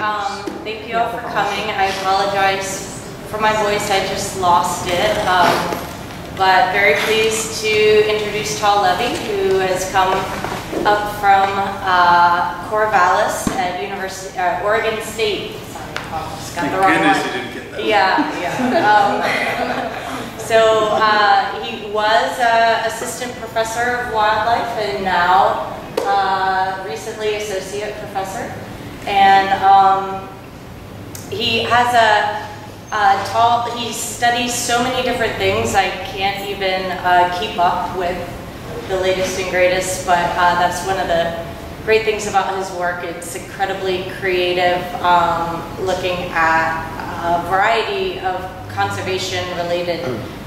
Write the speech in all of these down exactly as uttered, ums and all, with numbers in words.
Um, thank you all for coming. I apologize for my voice. I just lost it. Um, but very pleased to introduce Taal Levi, who has come up from uh, Corvallis at University, uh, Oregon State. Sorry, oh, got the wrong goodness one. You didn't get that. Yeah, yeah. Um, So uh, he was uh, assistant professor of wildlife and now uh, recently associate professor. And um, he has a, a tall, he studies so many different things I can't even uh, keep up with the latest and greatest, but uh, that's one of the great things about his work. It's incredibly creative, um, looking at a variety of conservation-related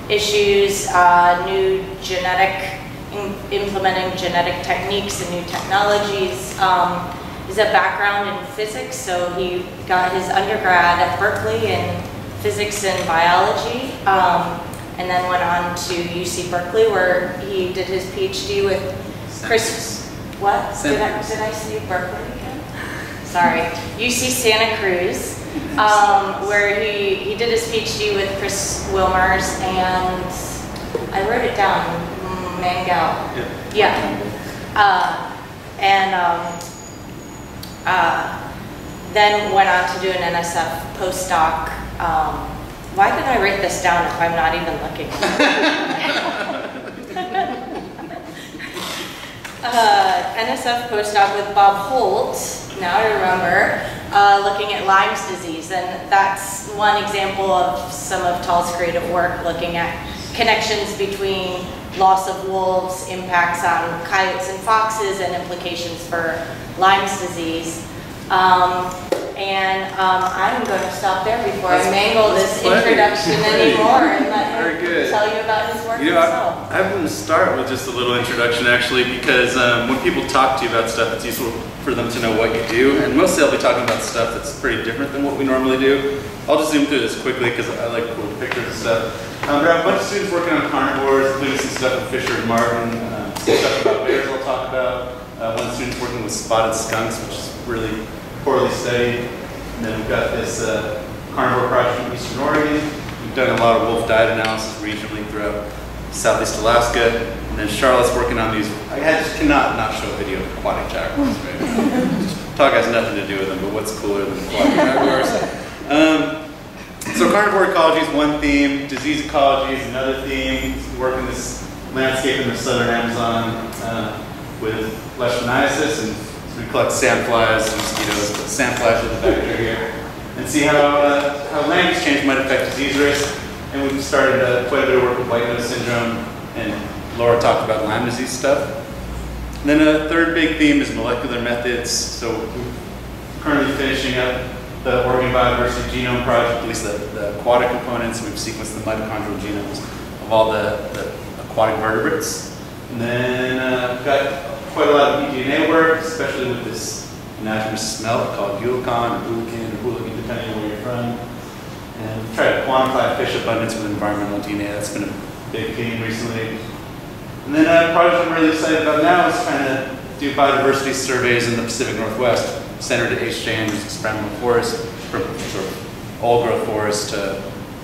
issues, uh, new genetic, in, implementing genetic techniques and new technologies. Um, he's a background in physics, so he got his undergrad at Berkeley in physics and biology, um, and then went on to U C Berkeley, where he did his PhD with Chris. What? Did I, did I say Berkeley again? Sorry, U C Santa Cruz. Um, where he, he did his PhD with Chris Wilmers and I wrote it down, Mangal. Yeah. yeah. Uh, and um, uh, then went on to do an N S F postdoc. Um, why did I write this down if I'm not even looking? uh, N S F postdoc with Bob Holt. Now I remember, uh, looking at Lyme's disease, and that's one example of some of Taal's creative work, looking at connections between loss of wolves, impacts on coyotes and foxes, and implications for Lyme's disease. Um, and um, I'm going to stop there before I mangle this introduction anymore and let him tell you about his work you know, himself. I, I'm going to start with just a little introduction, actually, because um, when people talk to you about stuff, it's useful for them to know what you do, and mostly I'll be talking about stuff that's pretty different than what we normally do. I'll just zoom through this quickly because I like cool pictures and stuff. Um, there are a bunch of students working on carnivores, including some stuff with Fisher and Martin, um, some stuff about bears I'll talk about, uh, one student's working with spotted skunks, which is really poorly studied, and then we've got this uh, carnivore project in Eastern Oregon. We've done a lot of wolf diet analysis regionally throughout Southeast Alaska. And then Charlotte's working on these. I just cannot not show a video of aquatic jaguars right now. Talk has nothing to do with them, but what's cooler than aquatic jaguars? Um, so carnivore ecology is one theme. Disease ecology is another theme. We work in this landscape in the southern Amazon uh, with leishmaniasis, and so we collect sandflies and mosquitoes. But sandflies are the vector here, and see how uh, how land use change might affect disease risk. And we've started uh, quite a bit of work with white nose syndrome and. Laura talked about Lyme disease stuff. And then a third big theme is molecular methods. So we're currently finishing up the Oregon Biodiversity Genome Project, at least the, the aquatic components. We've sequenced the mitochondrial genomes of all the, the aquatic vertebrates. And then uh, we've got quite a lot of eDNA work, especially with this anadromous smelt called Ulican, or Ulican, or Hooligan, depending on where you're from. And we've tried to quantify fish abundance with environmental D N A. That's been a big theme recently. And then a project I'm really excited about now is trying to do biodiversity surveys in the Pacific Northwest, centered at H. James Experimental Forest, from sort of all-growth forest to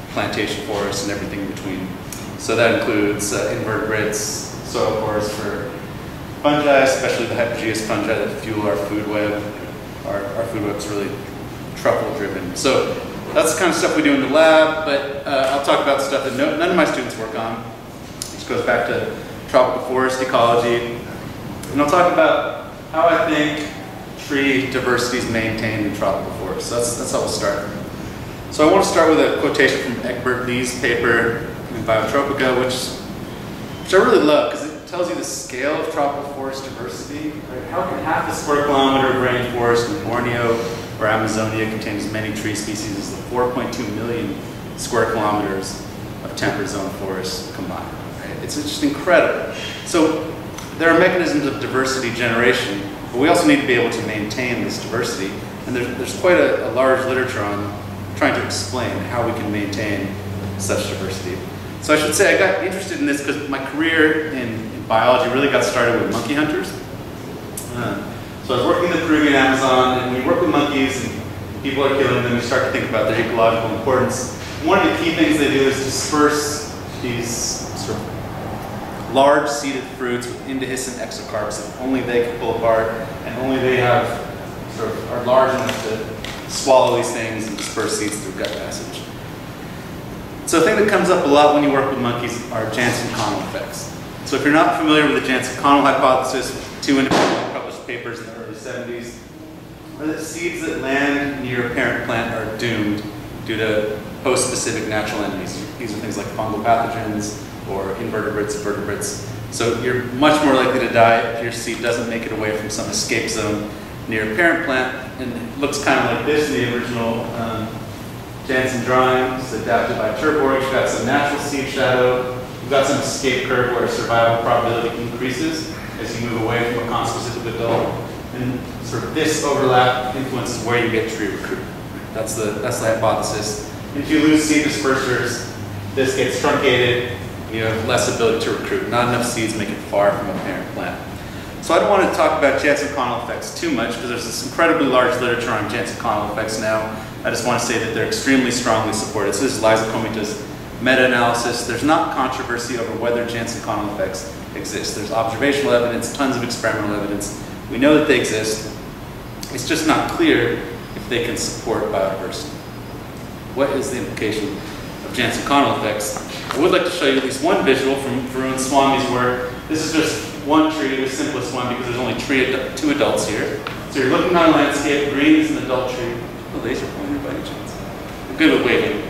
plantation forest and everything in between. So that includes uh, invertebrates, soil forests for fungi, especially the hypogeous fungi that fuel our food web. Our, our food web's really truffle-driven. So that's the kind of stuff we do in the lab, but uh, I'll talk about stuff that no, none of my students work on, which goes back to tropical forest ecology, and I'll talk about how I think tree diversity is maintained in tropical forests. So that's, that's how we'll start. So I want to start with a quotation from Egbert Lee's paper in Biotropica, which, which I really love because it tells you the scale of tropical forest diversity. Right? How can half the square kilometer of rainforest in Borneo or Amazonia contain as many tree species as the four point two million square kilometers of temperate zone forests combined? It's just incredible. So there are mechanisms of diversity generation, but we also need to be able to maintain this diversity. And there's, there's quite a, a large literature on trying to explain how we can maintain such diversity. So I should say I got interested in this because my career in, in biology really got started with monkey hunters. Uh, so I was working in the Peruvian Amazon, and we worked with monkeys and people are killing them, you start to think about their ecological importance. One of the key things they do is disperse these sort of large seeded fruits with indehiscent exocarps that only they can pull apart, and only they have sort of are large enough to swallow these things and disperse seeds through gut passage. So a thing that comes up a lot when you work with monkeys are Janzen-Connell effects. So if you're not familiar with the Janzen-Connell hypothesis, two independently published papers in the early seventies, are that seeds that land near a parent plant are doomed due to host-specific natural enemies. These are things like fungal pathogens or invertebrates, vertebrates. So you're much more likely to die if your seed doesn't make it away from some escape zone near a parent plant. And it looks kind of like this in the original um, Janzen drawing. It's adapted by Terborg. You've got some natural seed shadow. You've got some escape curve where survival probability increases as you move away from a conspecific adult. And sort of this overlap influences where you get tree recruitment. That's the, that's the hypothesis. If you lose seed dispersers, this gets truncated. You have less ability to recruit. Not enough seeds make it far from a parent plant. So I don't want to talk about Janzen-Connell effects too much because there's this incredibly large literature on Janzen-Connell effects now. I just want to say that they're extremely strongly supported. So this is Liza Comita's meta-analysis. There's not controversy over whether Janzen-Connell effects exist. There's observational evidence, tons of experimental evidence. We know that they exist. It's just not clear if they can support biodiversity. What is the implication of Janzen-Connell effects? I would like to show you at least one visual from Varun Swami's work. This is just one tree, the simplest one, because there's only three ad two adults here. So you're looking on a landscape, green is an adult tree. Oh, laser pointer by any chance. I'm good at waiting.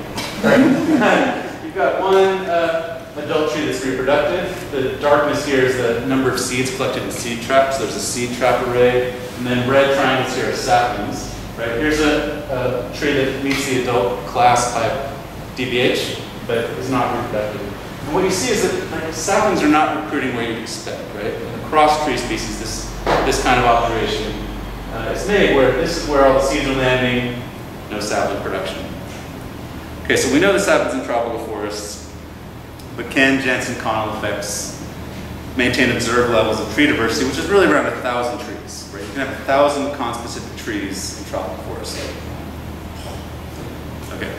You've got one uh, adult tree that's reproductive. The darkness here is the number of seeds collected in seed traps. There's a seed trap array. And then red triangles here are saplings. Right? Here's a, a tree that meets the adult class type D B H, but is not reproductive. And what you see is that like, saplings are not recruiting where you'd expect, right? Across tree species, this, this kind of observation uh, is made, where this is where all the seeds are landing, no sapling production. Okay, so we know this happens in tropical forests, but can Janzen-Connell effects maintain observed levels of tree diversity, which is really around a thousand trees, right? You can have a thousand conspecific trees in tropical forests. Okay.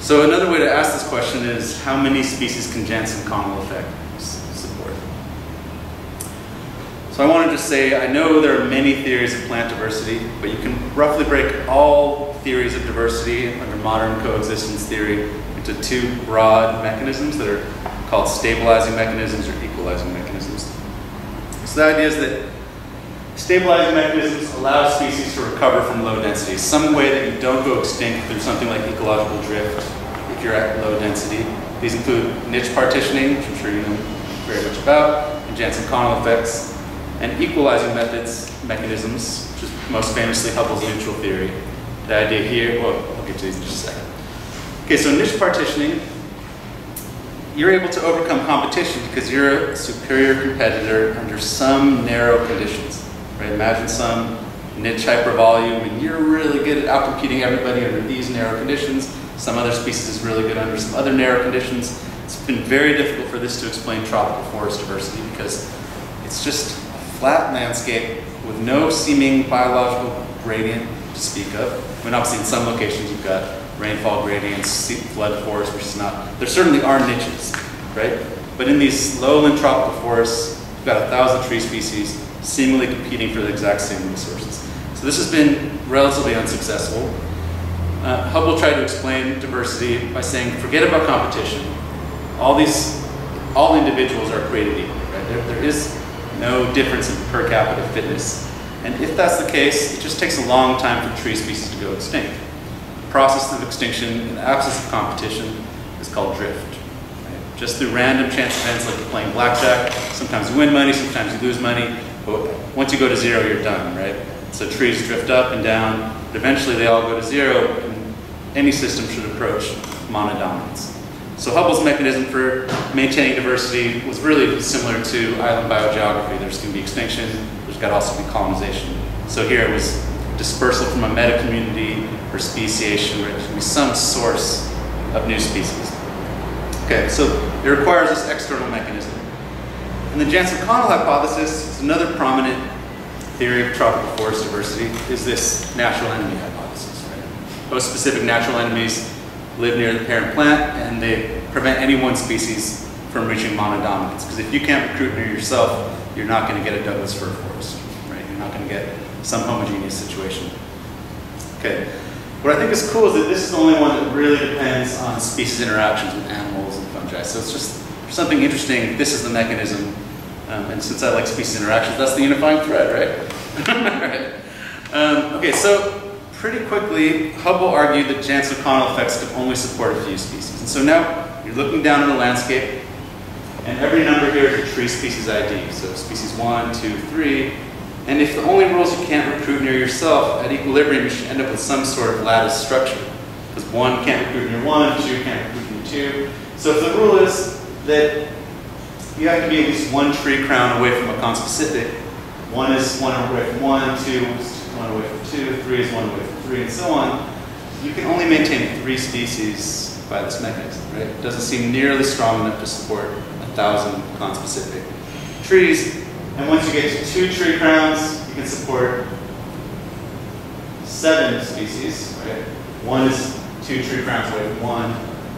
So another way to ask this question is, how many species can Janzen-Connell effects support? So I wanted to say, I know there are many theories of plant diversity, but you can roughly break all theories of diversity under modern coexistence theory into two broad mechanisms that are called stabilizing mechanisms or equalizing mechanisms. So the idea is that stabilizing mechanisms allow species to recover from low density, some way that you don't go extinct through something like ecological drift if you're at low density. These include niche partitioning, which I'm sure you know very much about, and Janzen-Connell effects, and equalizing methods, mechanisms, which is most famously Hubble's neutral theory. The idea here, well, I'll get to these in just a second. Okay, so niche partitioning, you're able to overcome competition because you're a superior competitor under some narrow conditions. Right? Imagine some niche hypervolume and you're really good at outcompeting everybody under these narrow conditions. Some other species is really good under some other narrow conditions. It's been very difficult for this to explain tropical forest diversity because it's just a flat landscape with no seeming biological gradient to speak of. I mean, obviously in some locations you've got rainfall gradients, flood forests, which is not, there certainly are niches, right? But in these lowland tropical forests, you've got a thousand tree species seemingly competing for the exact same resources. So this has been relatively unsuccessful. Uh, Hubble tried to explain diversity by saying, forget about competition. All these, all individuals are created equal, right? There, there is no difference in per capita fitness. And if that's the case, it just takes a long time for tree species to go extinct. Process of extinction in the absence of competition is called drift. Right? Just through random chance events like you're playing blackjack, sometimes you win money, sometimes you lose money, but once you go to zero, you're done, right? So trees drift up and down, but eventually they all go to zero, and any system should approach monodominance. So Hubble's mechanism for maintaining diversity was really similar to island biogeography. There's going to be extinction, there's got to also be colonization. So here it was dispersal from a meta-community or speciation, right? There should be some source of new species. Okay, so it requires this external mechanism. And the Janzen-Connell hypothesis is another prominent theory of tropical forest diversity, is this natural enemy hypothesis. Most specific natural enemies live near the parent plant, and they prevent any one species from reaching monodominance. Because if you can't recruit near yourself, you're not going to get a Douglas fir forest, right? You're not going to get some homogeneous situation. Okay. What I think is cool is that this is the only one that really depends on species interactions with animals and fungi. So it's just something interesting. This is the mechanism. Um, and since I like species interactions, that's the unifying thread, right? Right. Um, okay, so pretty quickly, Hubble argued that Janzen-Connell effects could only support a few species. And so now you're looking down at the landscape, and every number here is a tree species I D. So species one, two, three. And if the only rules you can't recruit near yourself, at equilibrium you should end up with some sort of lattice structure. Because one can't recruit near one, two can't recruit near two. So if the rule is that you have to be at least one tree crown away from a conspecific, one is one away from one, two is one away from two, three is one away from three, and so on, you can only maintain three species by this mechanism, right? It doesn't seem nearly strong enough to support a thousand conspecific trees. And once you get to two tree crowns, you can support seven species, right? One is two tree crowns away from one,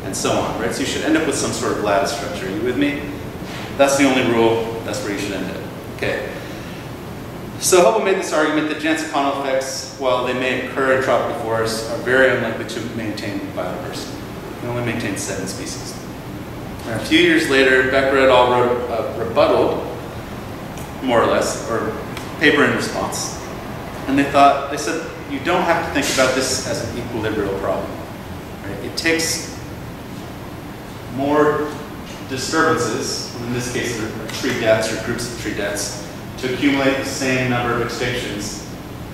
and so on, right? So you should end up with some sort of lattice structure. Are you with me? That's the only rule. That's where you should end up. Okay. So Hubble made this argument that Janzen-Connell effects, while they may occur in tropical forests, are very unlikely to maintain biodiversity. You can only maintain seven species. And a few years later, Becker et al. wrote a rebuttal, more or less, or paper in response. And they thought, they said, you don't have to think about this as an equilibrial problem. Right? It takes more disturbances, in this case tree deaths or groups of tree deaths, to accumulate the same number of extinctions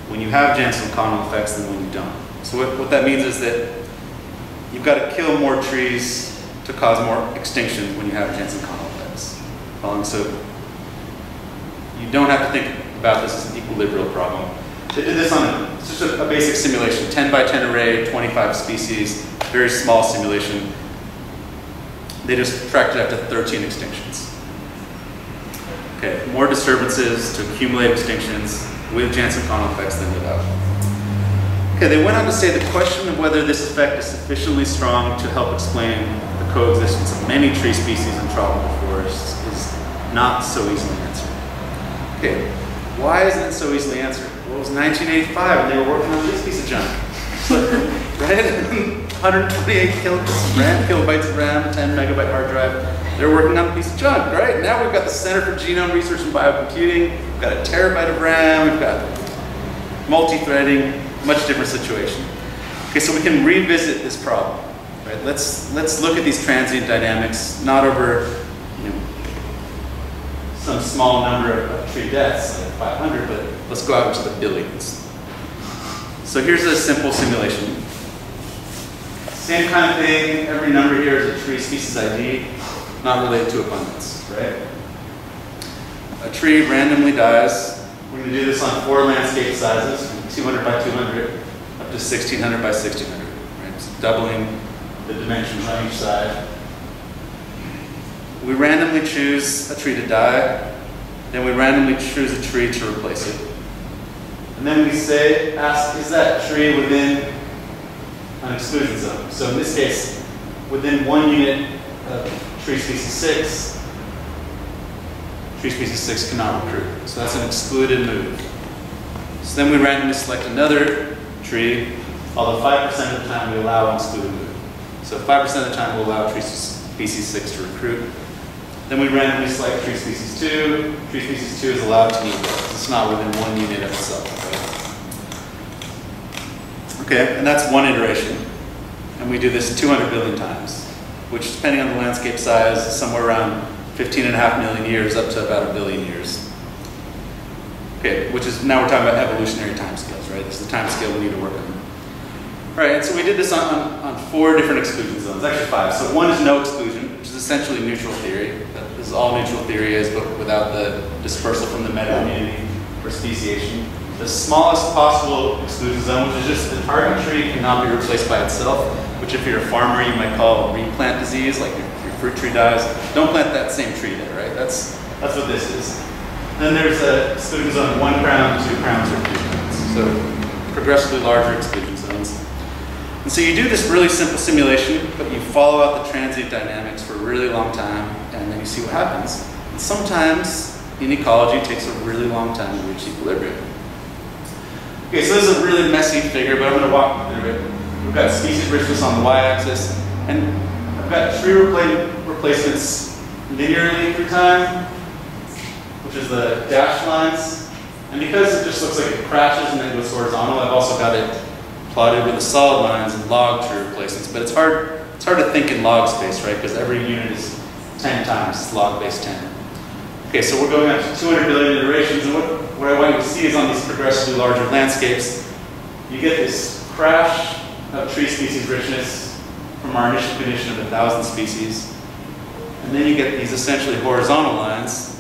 when you have Janzen-Connell effects than when you don't. So what, what that means is that you've got to kill more trees to cause more extinctions when you have Janzen-Connell effects. Following? So you don't have to think about this as an equilibrial problem. They did this on a, just a, a basic simulation, ten by ten array, twenty-five species, very small simulation. They just tracked it up to thirteen extinctions. Okay, more disturbances to accumulate extinctions with Janzen-Connell effects than without. Okay, they went on to say the question of whether this effect is sufficiently strong to help explain the coexistence of many tree species in tropical forests is not so easily answered. Okay, why isn't it so easily answered? Well, it was nineteen eighty-five and they were working on this piece of junk. Right? one hundred twenty-eight kilobytes of RAM, kilobytes of RAM, ten megabyte hard drive. They're working on a piece of junk, right? Now we've got the Center for Genome Research and Biocomputing. We've got a terabyte of RAM. We've got multi-threading, much different situation. Okay, so we can revisit this problem. Right? Let's, let's look at these transient dynamics, not over you know, some small number of tree deaths, like five hundred, but let's go out into the billions. So here's a simple simulation. Same kind of thing, every number here is a tree species I D, not related to abundance, right? A tree randomly dies. We're going to do this on four landscape sizes, from two hundred by two hundred up to sixteen hundred by sixteen hundred, right? So doubling the dimensions on each side. We randomly choose a tree to die, then we randomly choose a tree to replace it. And then we say, ask, is that tree within an exclusion zone? So in this case, within one unit of tree species six, tree species six cannot recruit. So that's an excluded move. So then we randomly select another tree, although five percent of the time we allow an excluded move. So five percent of the time we'll allow tree species six to recruit. Then we randomly select tree species two. Tree species two is allowed to meet because it's not within one unit of itself. Right? Okay, and that's one iteration. And we do this two hundred billion times, which depending on the landscape size is somewhere around fifteen and a half million years up to about a billion years. Okay, which is, now we're talking about evolutionary timescales, right? This is the timescale we need to work on. All right, and so we did this on, on, on four different exclusion zones, actually five. So one is no exclusion, which is essentially neutral theory. This is all neutral theory is, but without the dispersal from the meta community or speciation. The smallest possible exclusion zone, which is just the target tree cannot be replaced by itself, which if you're a farmer, you might call replant disease, like if your fruit tree dies. Don't plant that same tree there, right? That's, that's what this is. Then there's a exclusion zone, one crown, two crowns, or three crowns. So progressively larger exclusion zones. And so you do this really simple simulation, but you follow out the transient dynamics for a really long time, and then you see what happens. And sometimes in ecology, it takes a really long time to reach equilibrium. Okay, so this is a really messy figure, but I'm going to walk through it. We've got species richness on the y-axis, and I've got tree repl replacements linearly through time, which is the dashed lines. And because it just looks like it crashes and then goes horizontal, I've also got it plotted with the solid lines and log tree replacements. But it's hard, it's hard to think in log space, right? Because every unit is ten times log base ten. Okay, so we're going up to two hundred billion iterations, and what, what I want you to see is on these progressively larger landscapes, you get this crash of tree species richness from our initial condition of one thousand species. And then you get these essentially horizontal lines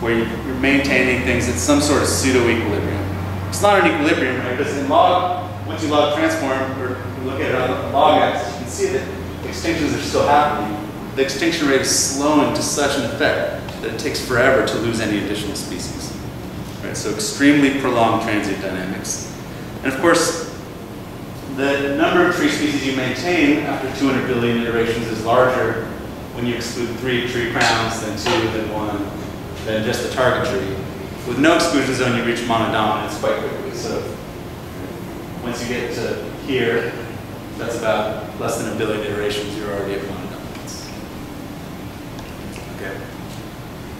where you're maintaining things at some sort of pseudo-equilibrium. It's not an equilibrium, right? Because in log, once you log transform, or you look at it on the log axis, you can see that extinctions are still happening. The extinction rate is slowing to such an effect that it takes forever to lose any additional species. Right? So extremely prolonged transient dynamics. And of course, the number of tree species you maintain after two hundred billion iterations is larger when you exclude three tree crowns, then two, then one, than just the target tree. With no exclusion zone, you reach monodominance quite quickly. So once you get to here, that's about less than a billion iterations, you're already at monodominance. Okay.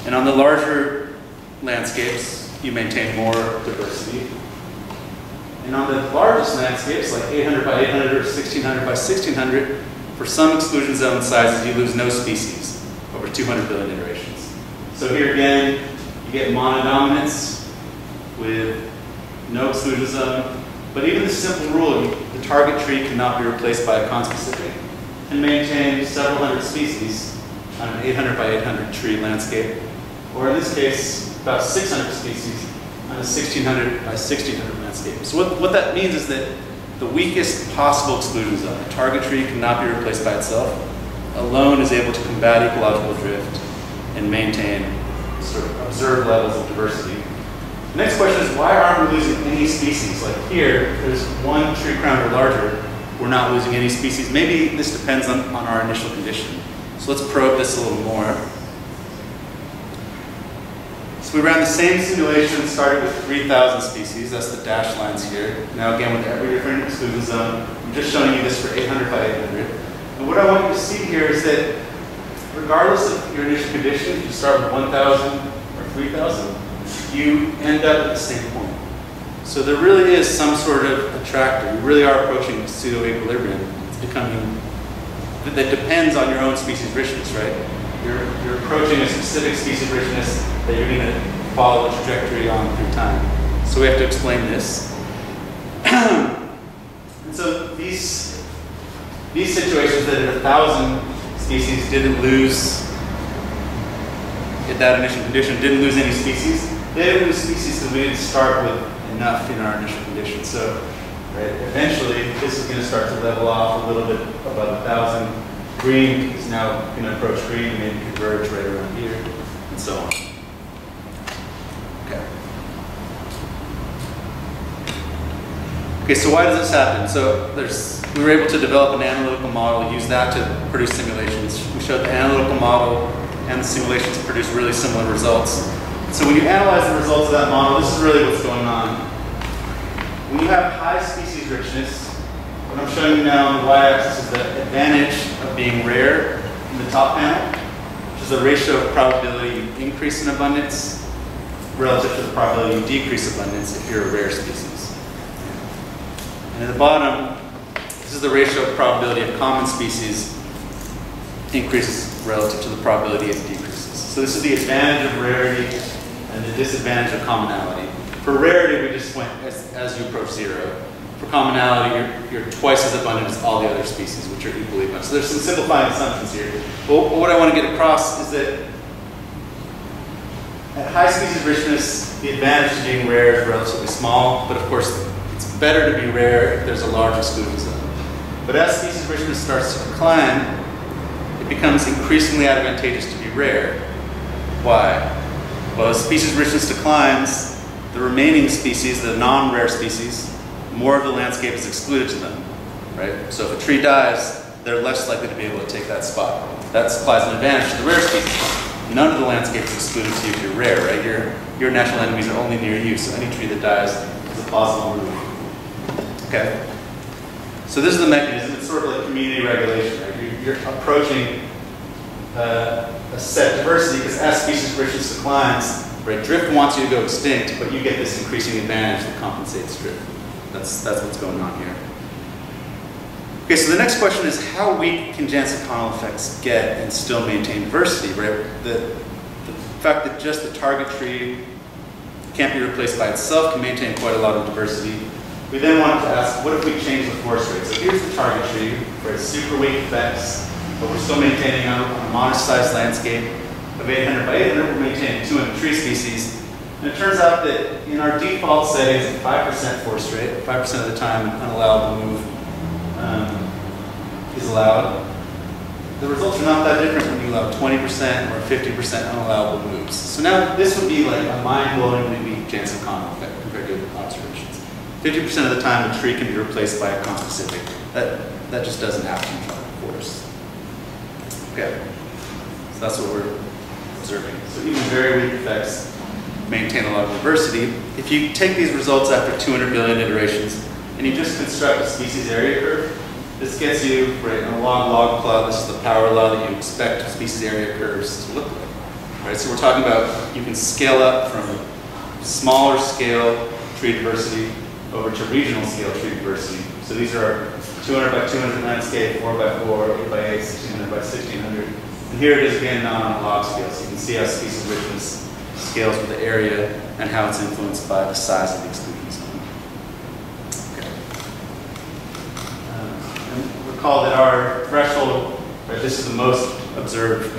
And on the larger landscapes, you maintain more diversity. And on the largest landscapes, like eight hundred by eight hundred or sixteen hundred by sixteen hundred, for some exclusion zone sizes, you lose no species over two hundred billion iterations. So here again, you get monodominance with no exclusion zone. But even the simple rule, the target tree cannot be replaced by a conspecific, and maintain several hundred species on an eight hundred by eight hundred tree landscape, or in this case, about six hundred species on a sixteen hundred by sixteen hundred landscape. So what, what that means is that the weakest possible exclusion zone, the target tree cannot be replaced by itself, alone is able to combat ecological drift and maintain sort of observed levels of diversity. The next question is, why aren't we losing any species? Like here, there's one tree crown or larger, we're not losing any species. Maybe this depends on, on our initial condition. So let's probe this a little more. So we ran the same simulation, started with three thousand species, that's the dashed lines here. Now again, with every different exclusion zone, I'm just showing you this for eight hundred by eight hundred. And what I want you to see here is that regardless of your initial condition, if you start with one thousand or three thousand, you end up at the same point. So there really is some sort of a tractor. You really are approaching pseudo-equilibrium. It's becoming, that depends on your own species richness, right? You're, you're approaching a specific species richness that you're going to follow the trajectory on through time. So we have to explain this. And so these, these situations that at one thousand, species didn't lose, at that initial condition, didn't lose any species. They didn't lose species because we didn't start with enough in our initial condition. So right, eventually, this is going to start to level off a little bit above one thousand. Green is now going to approach green and maybe converge right around here, and so on. Okay. Okay, so why does this happen? So there's, we were able to develop an analytical model, use that to produce simulations. We showed the analytical model and the simulations produce really similar results. So when you analyze the results of that model, this is really what's going on. When you have high species richness, what I'm showing you now on the y-axis is the advantage of being rare in the top panel, which is the ratio of probability you increase in abundance relative to the probability you decrease abundance if you're a rare species. And at the bottom, this is the ratio of probability of common species increases relative to the probability it decreases. So this is the advantage of rarity and the disadvantage of commonality. For rarity, we just went as, as you approach zero. For commonality, you're, you're twice as abundant as all the other species, which are equally abundant. So there's some simplifying assumptions here. But what I want to get across is that at high species richness, the advantage of being rare is relatively small, but of course, it's better to be rare if there's a large exclusion zone. But as species richness starts to decline, it becomes increasingly advantageous to be rare. Why? Well, as species richness declines, the remaining species, the non-rare species, more of the landscape is excluded to them. right? So if a tree dies, they're less likely to be able to take that spot. That supplies an advantage to the rare species. None of the landscape is excluded to you if you're rare, right? Your, your natural enemies are only near you, so any tree that dies is a possible move. Okay? So this is the mechanism. It's sort of like community regulation, right? You're, you're approaching uh, a set diversity because as species richness declines, right? Drift wants you to go extinct, but you get this increasing advantage that compensates drift. That's, that's what's going on here. Okay, so the next question is how weak can Janzen-Connell effects get and still maintain diversity, right? The, the fact that just the target tree can't be replaced by itself can maintain quite a lot of diversity. We then wanted to ask, what if we change the forest rate? So here's the target tree for its super weak effects, but we're still maintaining a, a modest-sized landscape of eight hundred by eight hundred. We're maintaining two hundred tree species. And it turns out that in our default settings, a five percent forest rate, five percent of the time an unallowable move Um, is allowed. The results are not that different when you allow twenty percent or fifty percent unallowable moves. So now this would be like a mind-blowingly weak Janzen-Connell effect compared to observations. fifty percent of the time a tree can be replaced by a conspecific. That, that just doesn't happen in tropical forests. Okay. So that's what we're observing. So even very weak effects maintain a lot of diversity. If you take these results after two hundred million iterations, and you just construct a species area curve. This gets you, right, in a log-log plot, this is the power law that you expect species area curves to look like. Right, so we're talking about, you can scale up from smaller scale tree diversity over to regional scale tree diversity. So these are two hundred by two hundred landscape, four by four, eight by eight, sixteen hundred by sixteen hundred. And here it is again, not on a log scale. So you can see how species richness scales with the area and how it's influenced by the size of the exclusion zone. Recall that our threshold, right, this is the most observed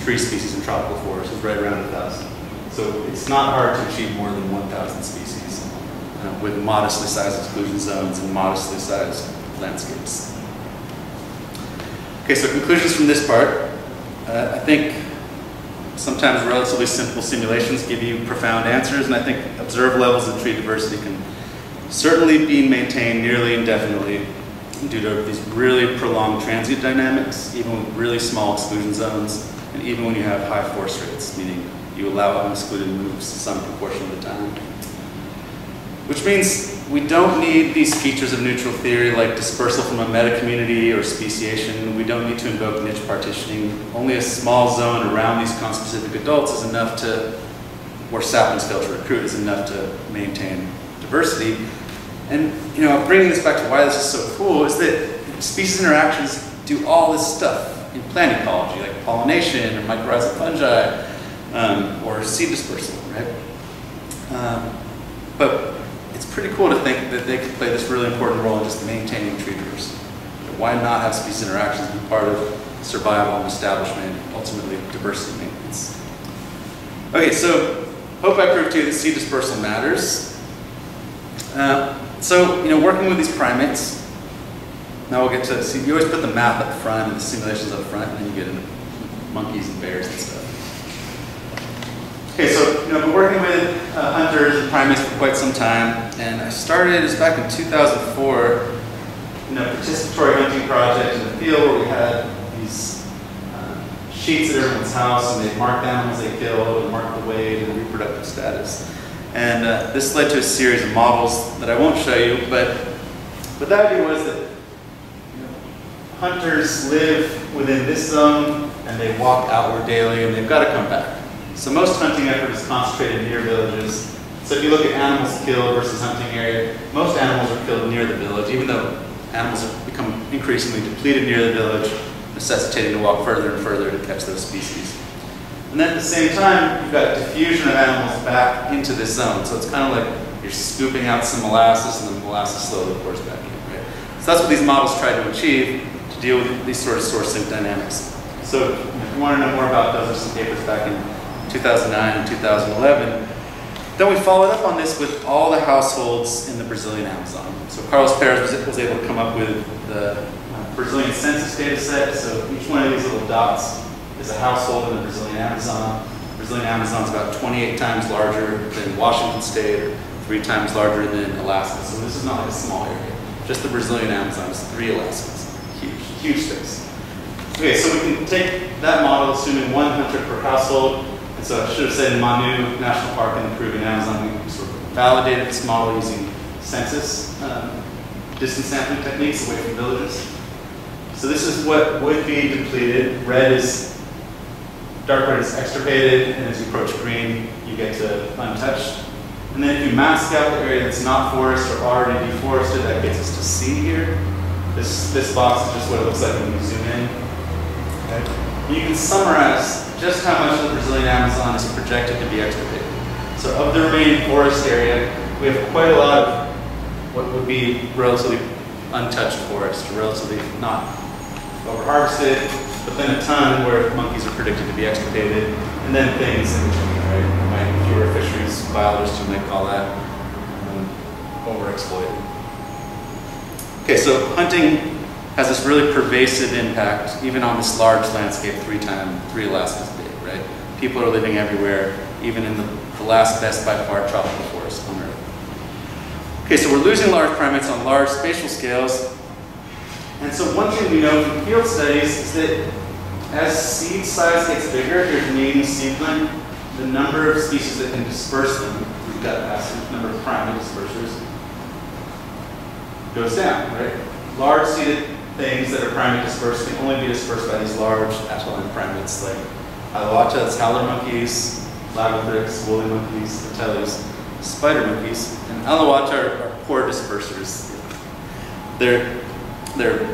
tree species in tropical forests, is right around one thousand. So it's not hard to achieve more than one thousand species uh, with modestly sized exclusion zones and modestly sized landscapes. Okay, so conclusions from this part. Uh, I think sometimes relatively simple simulations give you profound answers, and I think observed levels of tree diversity can certainly be maintained nearly indefinitely due to these really prolonged transient dynamics, even with really small exclusion zones, and even when you have high force rates, meaning you allow unexcluded moves some proportion of the time. Which means we don't need these features of neutral theory like dispersal from a meta-community or speciation. We don't need to invoke niche partitioning. Only a small zone around these conspecific adults is enough to, or saplings fail to recruit, is enough to maintain diversity. And, you know, bringing this back to why this is so cool is that species interactions do all this stuff in plant ecology, like pollination or mycorrhizal fungi um, or seed dispersal, right? Um, but it's pretty cool to think that they could play this really important role in just maintaining tree diversity. Why not have species interactions be part of survival and establishment, ultimately diversity maintenance? Okay, so hope I proved to you that seed dispersal matters. Uh, So, you know, working with these primates, now we'll get to, so you always put the math up front and the simulations up front, and then you get into monkeys and bears and stuff. Okay, so, you know, I've been working with uh, hunters and primates for quite some time, and I started, it was back in two thousand four, in a participatory hunting project in the field where we had these uh, sheets at everyone's house, and they marked animals they killed, and marked the weight and reproductive status. And uh, this led to a series of models that I won't show you, but, but the idea was that, you know, hunters live within this zone and they walk outward daily and they've got to come back. So most hunting effort is concentrated near villages. So if you look at animals killed versus hunting area, most animals are killed near the village, even though animals have become increasingly depleted near the village, necessitating to walk further and further to catch those species. And then at the same time, you've got diffusion of animals back into this zone. So it's kind of like you're scooping out some molasses and the molasses slowly pours back in, right? So that's what these models try to achieve to deal with these sort of source sink dynamics. So if you want to know more about those, there's some papers back in two thousand nine and two thousand eleven. Then we followed up on this with all the households in the Brazilian Amazon. So Carlos Perez was able to come up with the Brazilian census data set. So each one of these little dots is a household in the Brazilian Amazon. The Brazilian Amazon is about twenty-eight times larger than Washington State, or three times larger than Alaska. So this is not like a small area. Just the Brazilian Amazon is three Alaskans. Huge, huge space. Okay, so we can take that model, assuming one hunter per household. And so I should have said in Manu National Park and the Peruvian Amazon, we sort of validated this model using census um, distance sampling techniques away from villages. So this is what would be depleted. Red is, dark red is extirpated, and as you approach green, you get to untouched. And then if you mask out the area that's not forested or already deforested, that gets us to C here. This, this box is just what it looks like when you zoom in. Okay. You can summarize just how much of the Brazilian Amazon is projected to be extirpated. So of the remaining forest area, we have quite a lot of what would be relatively untouched forest, relatively not over-harvested, but then a ton where monkeys are predicted to be extirpated, and then things in between, right? Like fewer fisheries, biologists who might call that um, overexploited. Okay, so hunting has this really pervasive impact, even on this large landscape, three times, three Alaska's big, right? People are living everywhere, even in the, the last best by far tropical forest on Earth. Okay, so we're losing large primates on large spatial scales. And so one thing we know from field studies is that as seed size gets bigger, here's native seedling, the number of species that can disperse them through gut passage, the number of primate dispersers, goes down, right? Large seeded things that are primate dispersed can only be dispersed by these large atollon primates like Hiawatha, that's howler monkeys, Lagothryx, woolly monkeys, Ateles, spider monkeys, and Alawata are, are poor dispersers. They're They're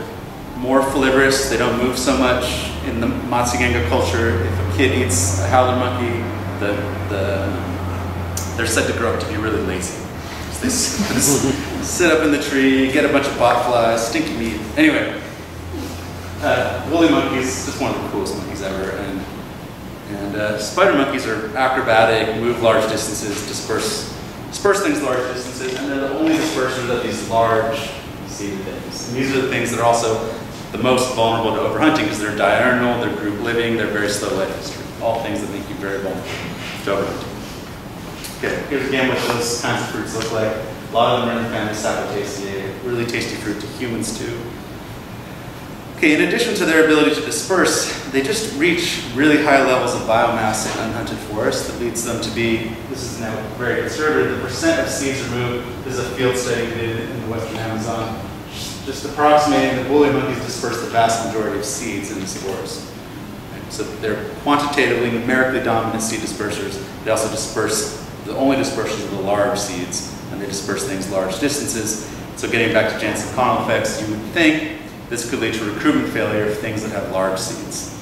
more flivorous, they don't move so much. In the Matsugenga culture, if a kid eats a howler monkey, the, the, they're said to grow up to be really lazy. So they sit up in the tree, get a bunch of botflies, stinky meat. Anyway, uh, woolly monkeys, just one of the coolest monkeys ever. And, and uh, spider monkeys are acrobatic, move large distances, disperse, disperse things large distances, and they're the only dispersers of these large seeded things. And these are the things that are also the most vulnerable to overhunting because they're diurnal, they're group living, they're very slow life history. All things that make you very vulnerable to overhunting. Okay, here's again what those kinds of fruits look like. A lot of them are in the family Sapataceae, really tasty fruit to humans too. Okay, in addition to their ability to disperse, they just reach really high levels of biomass in unhunted forests that leads them to be, this is now very conservative, the percent of seeds removed, this is a field study we did in the Western Amazon, just approximating the woolly monkeys disperse the vast majority of seeds in these forests. So they're quantitatively, numerically dominant seed dispersers. They also disperse, the only dispersers of the large seeds, and they disperse things large distances. So getting back to Janzen-Connell effects, you would think this could lead to recruitment failure of things that have large seeds.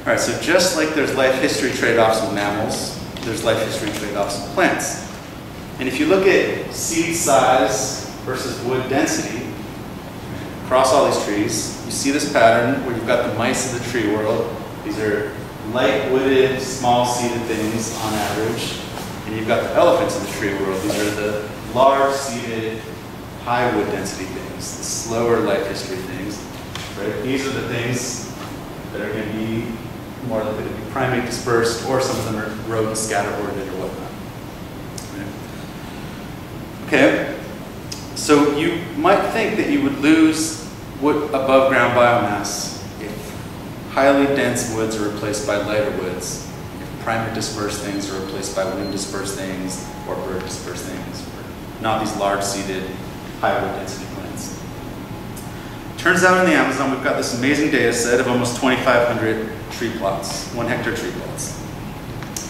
All right, so just like there's life history trade-offs with mammals, there's life history trade-offs with plants. And if you look at seed size versus wood density across all these trees, you see this pattern where you've got the mice of the tree world. These are light-wooded, small-seeded things on average. And you've got the elephants of the tree world. These are the large-seeded, high wood density things, the slower life history things, right? These are the things that are going to be more likely to be primate dispersed, or some of them are rodent scatter ordered or whatnot. Right? Okay, so you might think that you would lose wood above ground biomass if highly dense woods are replaced by lighter woods, if primate dispersed things are replaced by wind dispersed things or bird dispersed things, not these large seeded high wood density plants. Turns out in the Amazon, we've got this amazing data set of almost twenty-five hundred tree plots, one hectare tree plots.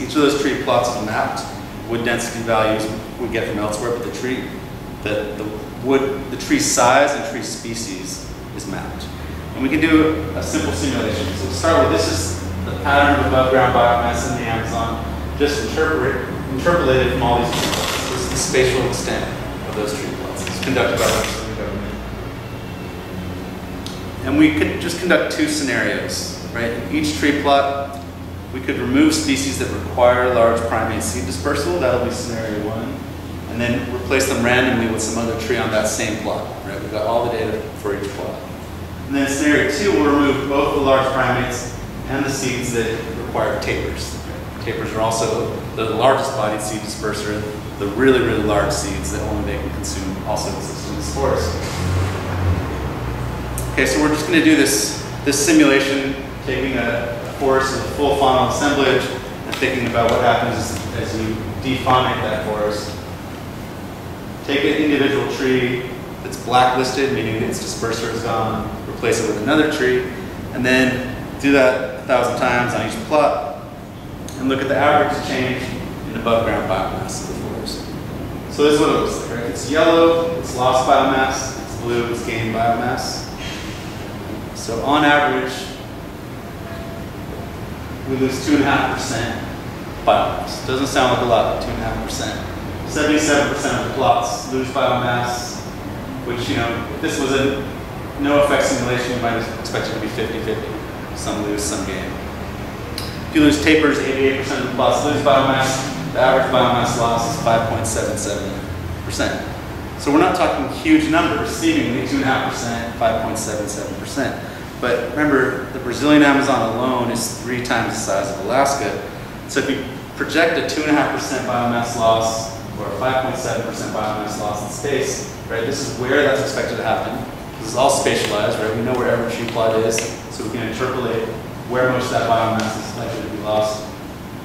Each of those tree plots is mapped. Wood density values we get from elsewhere, but the tree, the, the wood, the tree size and tree species is mapped. And we can do a simple simulation. So we'll start with this is the pattern of above ground biomass in the Amazon, just interpret, interpolated from all these tree plots. This is the spatial extent of those tree plots. Conducted by the government. And we could just conduct two scenarios, right? In each tree plot, we could remove species that require large primate seed dispersal, that'll be scenario one, and then replace them randomly with some other tree on that same plot, right? We've got all the data for each plot. And then scenario two, we'll remove both the large primates and the seeds that require tapers, right? Capers are also the largest bodied seed disperser. The really, really large seeds that only they can consume also exist in this forest. Okay, so we're just going to do this, this simulation, taking a, a forest as a full faunal assemblage and thinking about what happens as, as you defaunate that forest. Take an individual tree that's blacklisted, meaning its disperser is gone, replace it with another tree, and then do that a thousand times on each plot and look at the average change in above ground biomass of the forest. So this is what it looks like, right? It's yellow, it's lost biomass, it's blue, it's gained biomass. So on average, we lose two and a half percent biomass. Doesn't sound like a lot, but two and a half percent. Seventy-seven percent of the plots lose biomass, which, you know, if this was a no effect simulation, you might expect it to be fifty fifty. Some lose, some gain. If you lose tapers, eighty-eight percent of the plots lose biomass. The average biomass loss is five point seven seven percent. So we're not talking huge numbers, seemingly two point five percent, five point seven seven percent. But remember, the Brazilian Amazon alone is three times the size of Alaska. So if you project a two point five percent biomass loss or a five point seven percent biomass loss in space, right, this is where that's expected to happen. This is all spatialized, right? We know where every tree plot is, so we can interpolate where most of that biomass is likely to be lost.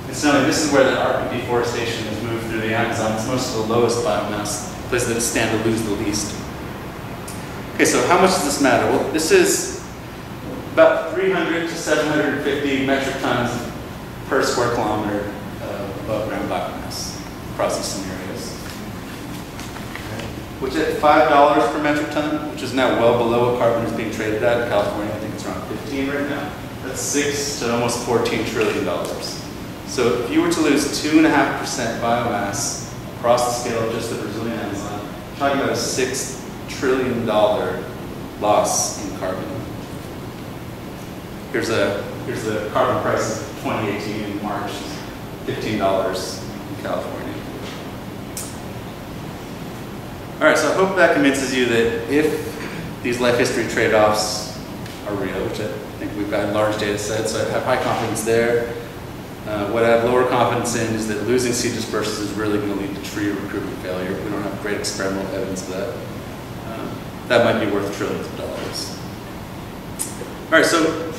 Incidentally, this is where the arc of deforestation has moved through the Amazon. It's most of the lowest biomass, places that stand to lose the least. Okay, so how much does this matter? Well, this is about three hundred to seven hundred fifty metric tons per square kilometer of above ground biomass across these scenarios, which at five dollars per metric ton, which is now well below what carbon is being traded at in California, I think it's around fifteen right now. That's six to almost fourteen trillion dollars. So if you were to lose two and a half percent biomass across the scale of just the Brazilian Amazon, you're talking about a six trillion dollar loss in carbon. Here's a here's the carbon price of twenty eighteen in March, fifteen dollars in California. All right, so I hope that convinces you that if these life history trade-offs are real, which I think we've got large data sets, so I have high confidence there. Uh, what I have lower confidence in is that losing seed dispersers is really going to lead to tree recruitment failure. We don't have great experimental evidence of that. Um, that might be worth trillions of dollars. All right, so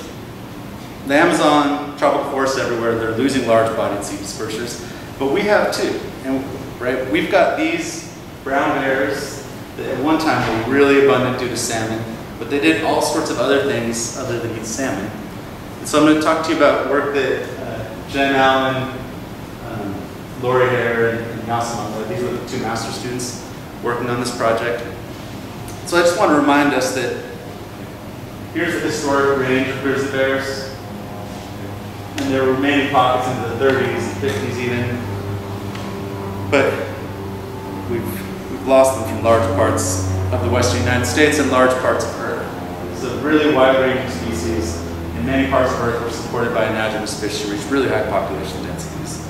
the Amazon, tropical forests everywhere, they're losing large-bodied seed dispersers, but we have too. And right, we've got these brown bears that at one time were really abundant due to salmon, but they did all sorts of other things other than eat salmon. And so I'm going to talk to you about work that Jen Allen, um, Lori Hare, and, and Yasaman, these were the two master students working on this project. So I just want to remind us that here's the historic range of grizzly bears, and there were many pockets in the thirties and fifties even, but we've, we've lost them from large parts of the western United States and large parts of Earth. So really wide range of species. Many parts of Earth were supported by indigenous fish to reach really high population densities.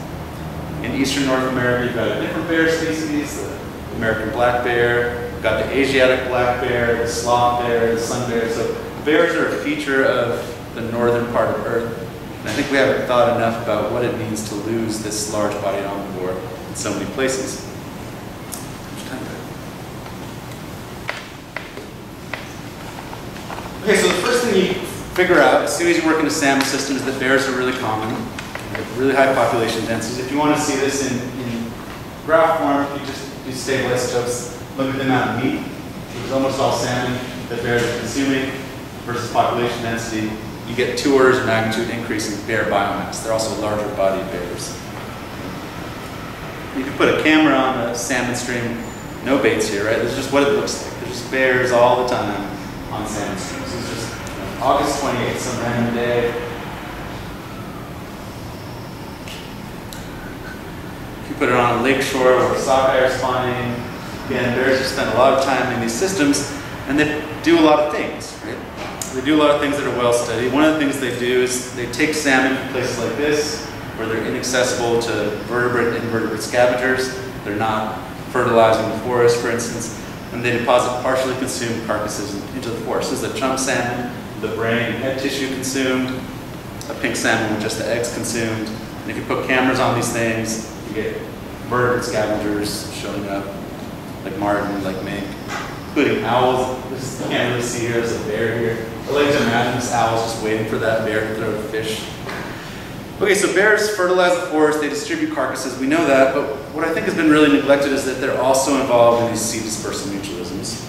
In eastern North America, you've got a different bear species, the American black bear, you've got the Asiatic black bear, the sloth bear, the sun bear. So bears are a feature of the northern part of Earth. And I think we haven't thought enough about what it means to lose this large-bodied omnivore in so many places. Okay, so the first thing you figure out, as soon as you work in a salmon system, is that bears are really common, really high population densities. If you want to see this in, in graph form, you just do stable isotopes, look at the amount of meat, which is almost all salmon that bears are consuming, versus population density. You get two orders of magnitude increase in bear biomass. They're also larger bodied bears. You can put a camera on a salmon stream, no baits here, right? This is just what it looks like. There's just bears all the time on salmon streams. It's just August twenty-eighth, some random day. If you put it on a lakeshore where sockeye are spawning, again, bears just spend a lot of time in these systems, and they do a lot of things, right? They do a lot of things that are well studied. One of the things they do is they take salmon from places like this, where they're inaccessible to vertebrate and invertebrate scavengers. They're not fertilizing the forest, for instance, and they deposit partially consumed carcasses into the forest. This is a chum salmon. The brain and head tissue consumed, a pink salmon with just the eggs consumed, And if you put cameras on these things, you get bird scavengers showing up, like martin, like mink, including owls. This, you can't really see here, there's a bear here. I like to imagine this owl's just waiting for that bear to throw a fish. Okay, so bears fertilize the forest, they distribute carcasses, we know that, but what I think has been really neglected is that they're also involved in these seed dispersal mutualisms.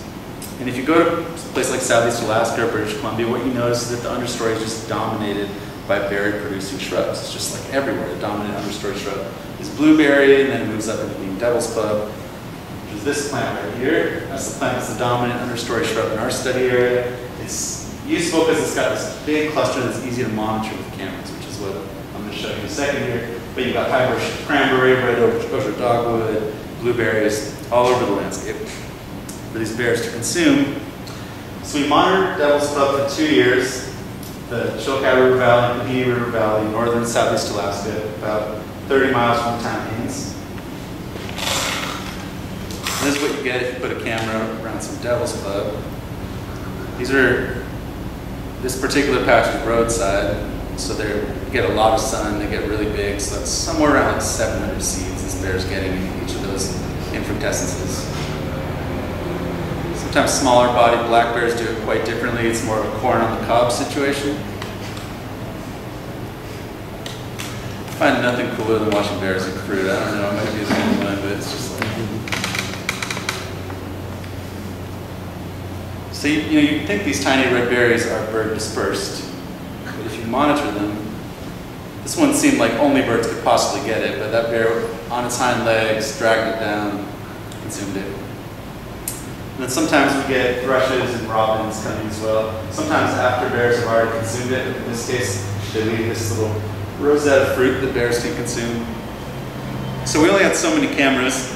And if you go to a place like Southeast Alaska or British Columbia, what you notice is that the understory is just dominated by berry-producing shrubs. It's just like everywhere, the dominant understory shrub is blueberry, and then it moves up into being devil's club, which is this plant right here. That's the plant that's the dominant understory shrub in our study area. It's useful because it's got this big cluster that's easy to monitor with cameras, which is what I'm going to show you in a second here. But you've got high bush cranberry, red overexposure dogwood, blueberries, all over the landscape for these bears to consume. So we monitored devil's club for two years, the Chilkat River Valley, the Beanie River Valley, northern Southeast Alaska, about thirty miles from town Haines. This is what you get if you put a camera around some devil's club. These are, this particular patch is roadside, so they get a lot of sun, they get really big, so that's somewhere around like seven hundred seeds this bear's getting in each of those infructescences. Sometimes smaller bodied black bears do it quite differently. It's more of a corn on the cob situation. I find nothing cooler than watching bears eat fruit. I don't know, it might be as good one, but it's just like. So you, you know, you think these tiny red berries are bird dispersed, but if you monitor them, this one seemed like only birds could possibly get it, but that bear on its hind legs dragged it down, consumed it. And then sometimes we get thrushes and robins coming as well. Sometimes after bears have already consumed it, in this case, they leave this little rosette of fruit that bears can consume. So we only had so many cameras.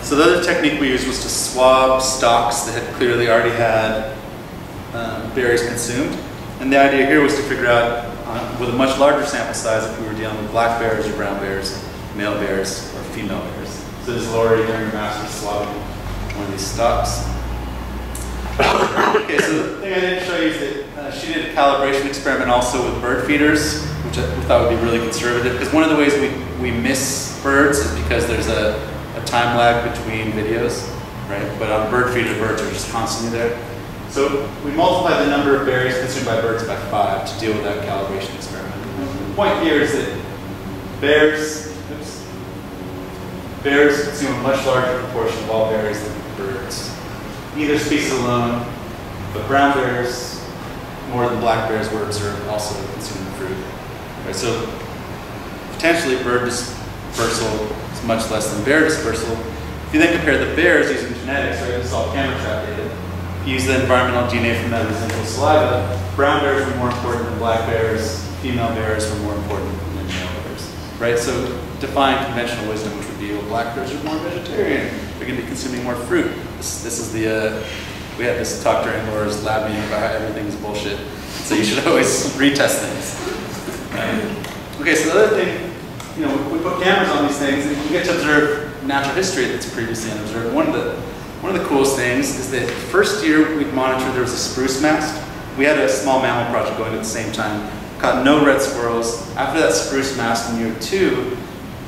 So the other technique we used was to swab stalks that had clearly already had um, berries consumed. And the idea here was to figure out, um, with a much larger sample size, if we were dealing with black bears or brown bears, male bears, or female bears. So this is Lori during her master's swabbing one of these stalks. Okay, so the thing I didn't show you is that uh, she did a calibration experiment also with bird feeders, which I thought would be really conservative, because one of the ways we, we miss birds is because there's a, a time lag between videos, right? But on bird feeder, birds are just constantly there. So we multiplied the number of berries consumed by birds by five to deal with that calibration experiment. And the point here is that bears, oops, bears consume a much larger proportion of all berries than birds. Either species alone, but brown bears, more than black bears were observed, also consuming fruit. Right, so potentially bird dispersal is much less than bear dispersal. If you then compare the bears using genetics, right, this is all camera trap data, if you use the environmental D N A from that residual saliva, brown bears were more important than black bears, female bears were more important than male bears. Right, so define conventional wisdom, which would be, well, black bears are more vegetarian, they're going to be consuming more fruit. This, this is the, uh, we had this talk during Laura's lab meeting about how everything's bullshit. So you should always retest things. Um, okay, so the other thing, you know, we, we put cameras on these things and you get to observe natural history that's previously unobserved. One of the, one of the coolest things is that first year we'd monitor, there was a spruce mast. We had a small mammal project going at the same time, caught no red squirrels. After that spruce mast in year two,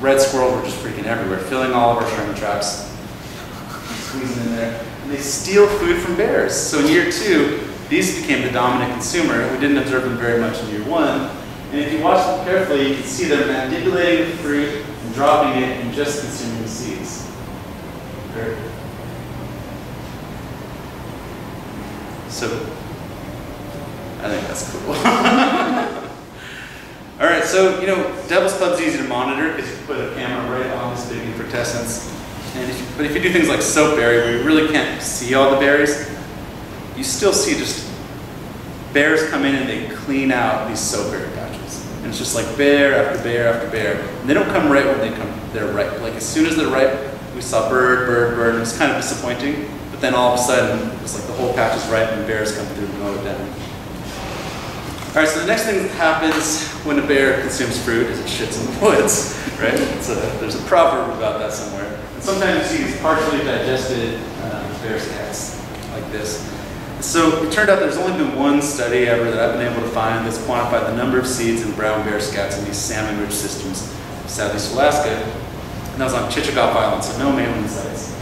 red squirrels were just freaking everywhere, filling all of our hermit traps. Squeezing in there, and they steal food from bears. So in year two, these became the dominant consumer. We didn't observe them very much in year one. And if you watch them carefully, you can see them manipulating the fruit and dropping it and just consuming the seeds. Very good. So, I think that's cool. All right, so, you know, devil's club's easy to monitor because you put a camera right on this big infructescence. And if you, but if you do things like soapberry, where you really can't see all the berries, you still see just bears come in and they clean out these soapberry patches. And it's just like bear after bear after bear. And they don't come right when they come, they're ripe. Like as soon as they're ripe, we saw bird, bird, bird, and it was kind of disappointing. But then all of a sudden, it's like the whole patch is ripe and bears come through and mow it down. All right, so the next thing that happens when a bear consumes fruit is it shits in the woods, right? It's a, there's a proverb about that somewhere. Sometimes you see these partially digested um, bear's cats like this. So it turned out there's only been one study ever that I've been able to find that's quantified the number of seeds in brown bear scats in these salmon-rich systems of Southeast Alaska, and that was on Chichagof Island, so no mammalian sites.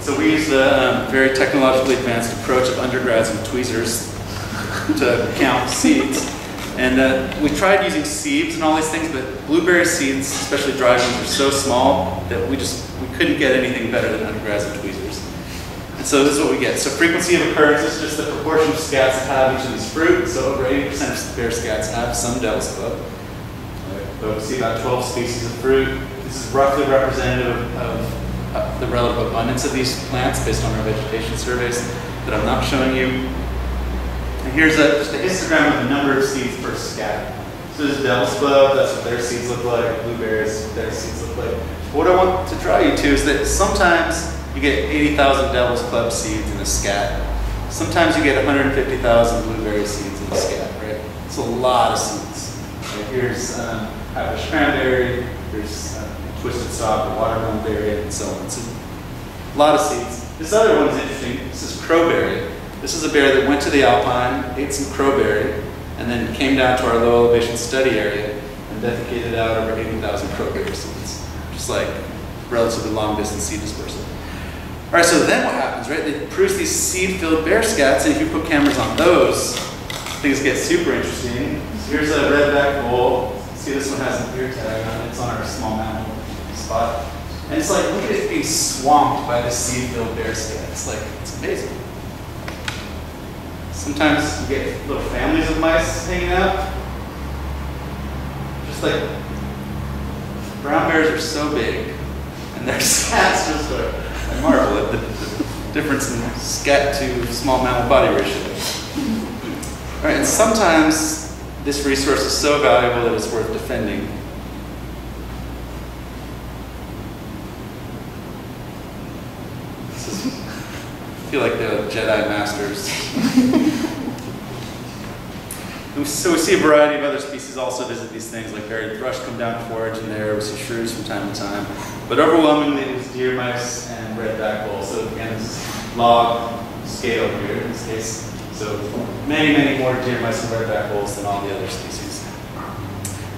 So we used a um, very technologically advanced approach of undergrads and tweezers to count seeds. And uh, we tried using sieves and all these things, but blueberry seeds, especially dry ones, are so small that we just we couldn't get anything better than undergrads and tweezers. And so this is what we get. So frequency of occurrence is just the proportion of scats that have each of these fruit. So over eighty percent of bear scats have some devil's club. But we see about twelve species of fruit. This is roughly representative of uh, the relative abundance of these plants based on our vegetation surveys that I'm not showing you. And here's a, just a histogram of the number of seeds per scat. So there's devil's club, that's what their seeds look like, blueberries, their seeds look like. But what I want to draw you to is that sometimes you get eighty thousand devil's club seeds in a scat. Sometimes you get one hundred fifty thousand blueberry seeds in a scat, right? It's a lot of seeds. Right? Here's um, Irish cranberry, there's uh, twisted sock, watermelon berry, and so on. So a lot of seeds. This other one's interesting. This is crowberry. This is a bear that went to the alpine, ate some crowberry, and then came down to our low elevation study area and defecated out over eighty thousand crowberry seeds. Just like relatively long distance seed dispersal. All right, so then what happens, right? They produce these seed-filled bear scats, and if you put cameras on those, things get super interesting. So here's a redback vole. See, this one has an ear tag on it. It's on our small mammal spot. And it's like, look at it being swamped by the seed-filled bear scat. It's like, it's amazing. Sometimes you get little families of mice hanging out. Just like, brown bears are so big, and their scats just are, I marvel at the, the difference in scat to small mammal body ratio. All right, and sometimes this resource is so valuable that it's worth defending. This is, I feel like the Jedi Masters. So we see a variety of other species also visit these things, like berry thrush come down to forage in there. We see shrews from time to time. But overwhelmingly, it was deer mice and redback voles. So again, this is log scale here in this case. So many, many more deer mice and redback voles than all the other species.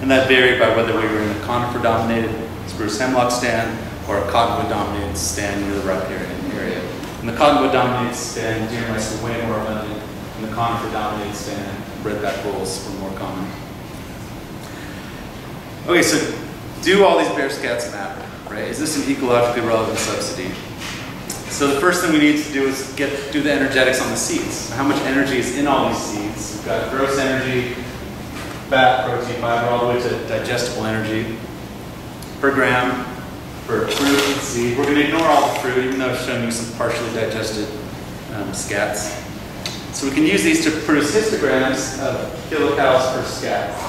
And that varied by whether we were in a conifer-dominated spruce hemlock stand or a cottonwood-dominated stand near the riparian area. In the cottonwood-dominated stand, deer mice were way more abundant. In the conifer-dominated stand, redback voles were more common. Okay, so do all these bear scats matter, right? Is this an ecologically relevant subsidy? So the first thing we need to do is get do the energetics on the seeds. How much energy is in all these seeds? We've got gross energy, fat, protein, fiber, all the way to digestible energy per gram for fruit and seed. We're going to ignore all the fruit, even though I've shown you some partially digested um, scats. So we can use these to produce histograms of kilocalories per scat.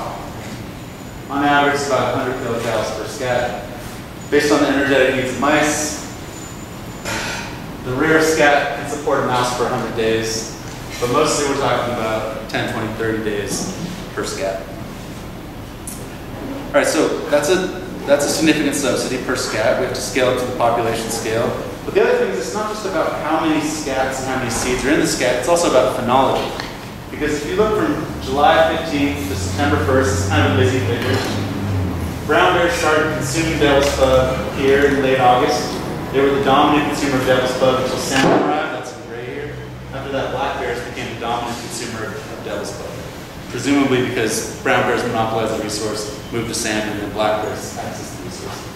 On average, it's about one hundred kilocalories per scat. Based on the energetic needs of mice, the rare scat can support a mouse for one hundred days, but mostly we're talking about ten, twenty, thirty days per scat. All right, so that's a, that's a significant subsidy per scat. We have to scale up to the population scale. But the other thing is it's not just about how many scats and how many seeds are in the scat, it's also about phenology. Because if you look from July fifteenth to September first, it's kind of a busy figure. Brown bears started consuming devil's club here in late August. They were the dominant consumer of devil's club until salmon arrived, that's in gray here. After that, black bears became the dominant consumer of devil's club. Presumably because brown bears monopolized the resource, moved to salmon, and black bears accessed the resource.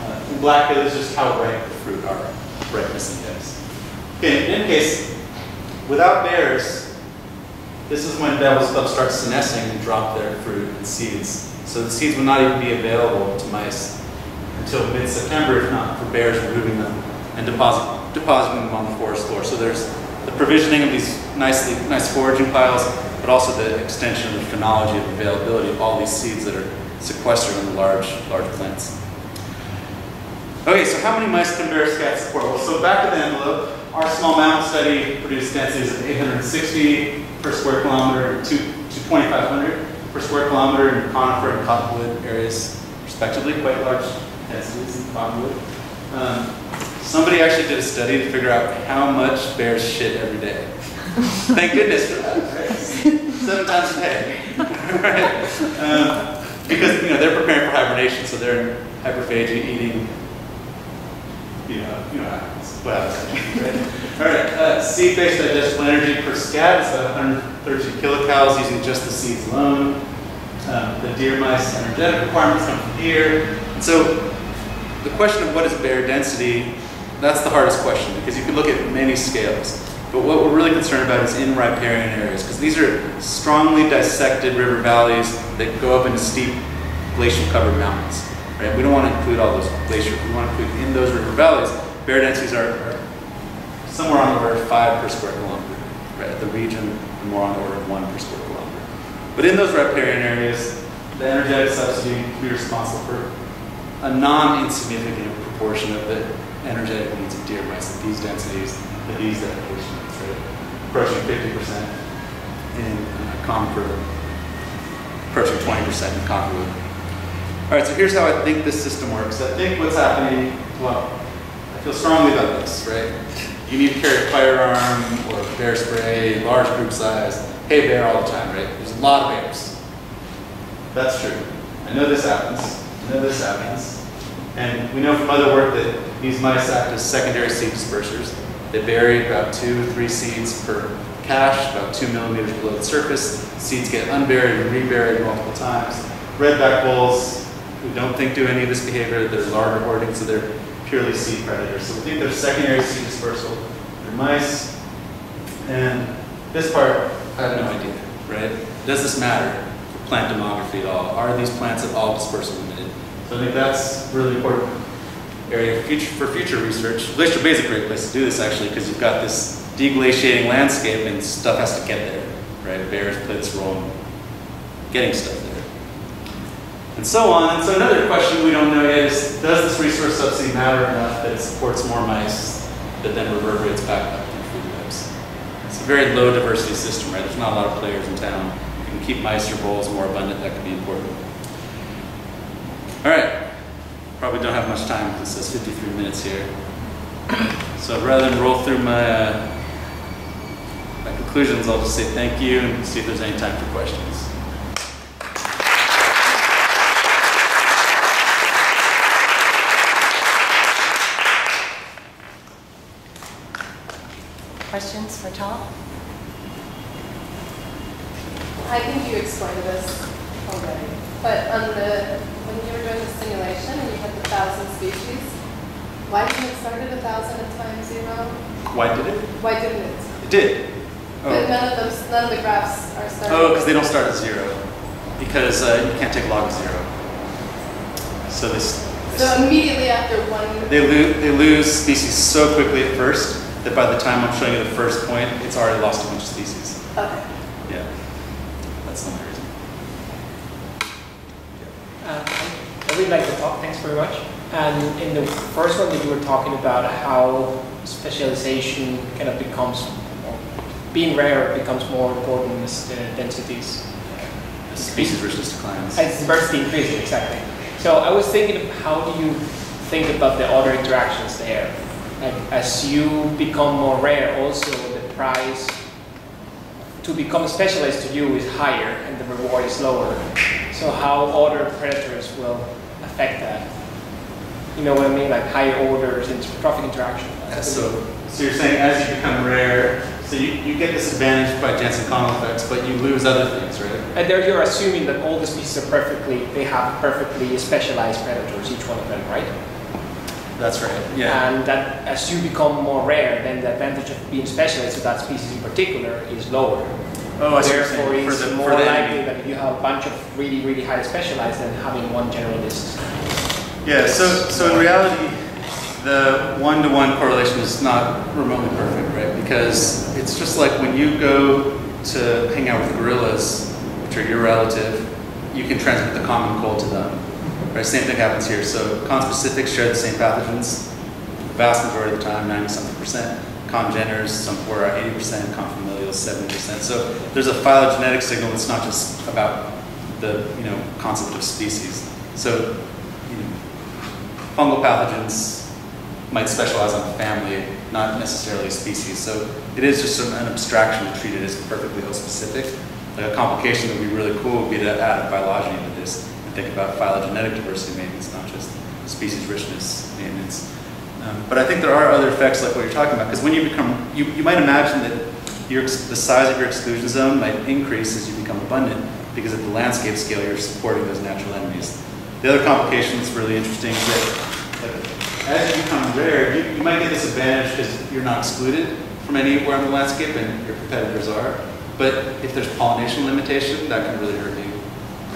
Uh, and black is just how ripe the fruit are, ripeness index. Okay, in any case, without bears, this is when devil's club starts senescing and drop their fruit and seeds. So the seeds will not even be available to mice until mid-September, if not for bears removing them and deposit, depositing them on the forest floor. So there's the provisioning of these nicely, nice foraging piles, but also the extension of the phenology of availability of all these seeds that are sequestered in the large, large plants. Okay, so how many mice can bear scats support? Well, so back of the envelope, our small mammal study produced densities of eight hundred sixty per square kilometer to twenty-five hundred per square kilometer in conifer and cottonwood areas, respectively, quite large. Um, somebody actually did a study to figure out how much bears shit every day. Thank goodness for that, right? Seven times a day. Right? Uh, because you know they're preparing for hibernation, so they're in hyperphagia eating. You know, you know what happens. Right? All right. Uh, seed-based digestible energy per scat is about one hundred thirty kilocalories using just the seeds alone. Um, the deer mice energetic requirements come from deer. And so the question of what is bare density, that's the hardest question because you can look at many scales. But what we're really concerned about is in riparian areas because these are strongly dissected river valleys that go up into steep glacial-covered mountains. Right? We don't want to include all those glaciers. We want to include in those river valleys. Bare densities are, are somewhere on the order of five per square kilometer. Right? At the region, more on the order of one per square kilometer. But in those riparian areas, the energetic substitute can be responsible for a non-insignificant proportion of the energetic needs of deer mice at these densities, at these adaptations, right? Approaching fifty percent in uh, Concord, approaching twenty percent in Concord. All right, so here's how I think this system works. I think what's happening, well, I feel strongly about this, right? You need to carry a firearm or a bear spray, large group size, hey bear all the time, right? There's a lot of bears. That's true. I know this happens. I know this happens. And we know from other work that these mice act as secondary seed dispersers. They bury about two, three seeds per cache, about two millimeters below the surface. Seeds get unburied and reburied multiple times. Redback voles, we don't think do any of this behavior. They're larva hoarding, so they're purely seed predators. So we think they're secondary seed dispersal. They're mice. And this part, I have no idea, right? Does this matter for plant demography at all? Are these plants at all dispersal limited? So I think that's really important area for future, for future research. Glacier Bay is a great place to do this actually because you've got this deglaciating landscape and stuff has to get there, right? Bears play this role in getting stuff there. And so on. And so another question we don't know yet is, does this resource subsidy matter enough that it supports more mice that then reverberates back up through food webs? It's a very low diversity system, right? There's not a lot of players in town. You can keep mice or voles more abundant, that could be important. All right. Probably don't have much time because it's fifty-three minutes here. So rather than roll through my, uh, my conclusions, I'll just say thank you and see if there's any time for questions. Questions for Taal? I think you explained this already, but on the when you were doing the simulation and you had the thousand species, why didn't it start at a thousand at time zero? Why did it? Why didn't it? It did. Oh. But none of those, none of the graphs are starting. Oh, because they don't start at zero, because uh, you can't take log of zero. So this. So this, immediately after one. They lose they lose species so quickly at first that by the time I'm showing you the first point, it's already lost a bunch of species. Okay. Yeah, that's not. Uh, I really like the talk, thanks very much. And in the first one that you were talking about how specialization kind of becomes, more, being rare becomes more important as the densities. Uh, species richness declines. As diversity increases, exactly. So I was thinking, of how do you think about the other interactions there? Like as you become more rare, also the price to become specialized to you is higher and the reward is lower. So how other predators will affect that? You know what I mean? Like higher orders and trophic interaction. Yeah, so, so you're saying as you become rare, so you, you get disadvantaged by Janzen-Connell effects, but you lose other things, right? And there you're assuming that all the species are perfectly, they have perfectly specialized predators, each one of them, right? That's right, yeah. And that as you become more rare, then the advantage of being specialized to that species in particular is lower. Oh, therefore, it's for the, more for the likely enemy. That if you have a bunch of really, really highly specialized than having one generalist. Yeah, so, so in reality, the one-to-one correlation is not remotely perfect, right? Because it's just like when you go to hang out with gorillas, which are your relative, you can transmit the common cold to them. Right? Same thing happens here. So conspecifics share the same pathogens, the vast majority of the time, ninety-something percent. Congeners, somewhere eighty percent, confamilials, seventy percent. So there's a phylogenetic signal that's not just about the you know concept of species. So you know, fungal pathogens, might specialize on a family, not necessarily a species. So it is just sort of an abstraction to treat it as perfectly ill specific. Like a complication that would be really cool would be to add a phylogeny to this and think about phylogenetic diversity. Maybe it's not just species richness maintenance. Um, but I think there are other effects like what you're talking about, because when you become, you, you might imagine that your, the size of your exclusion zone might increase as you become abundant, because at the landscape scale you're supporting those natural enemies. The other complication that's really interesting is that like, as you become rare, you, you might get this advantage because you're not excluded from anywhere on the landscape and your competitors are. But if there's pollination limitation, that can really hurt you,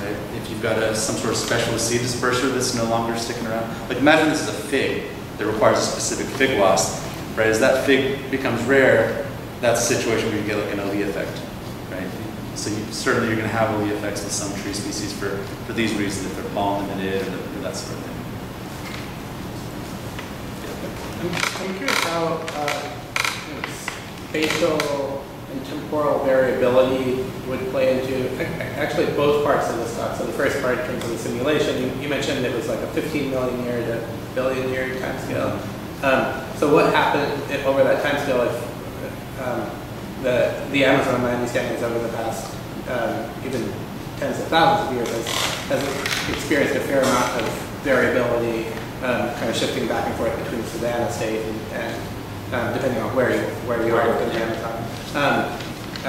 right? If you've got a, some sort of specialist seed disperser that's no longer sticking around. Like imagine this is a fig that requires a specific fig wasp, right? As that fig becomes rare, that's a situation where you get like an allele effect, right? So you, certainly you're gonna have allele effects with some tree species for, for these reasons, if they're pollen limited or, or that sort of thing. Yeah. I'm, I'm curious how uh, spatial and temporal variability would play into actually both parts of this talk. So the first part in terms of the simulation, you, you mentioned it was like a fifteen million year to billion year time scale. Um, so what happened if, over that time scale if um, the, the Amazon, my understanding is over the past um, even tens of thousands of years has, has experienced a fair amount of variability, um, kind of shifting back and forth between the savanna state and, and Um, depending on where you where you are within the Amazon. Um,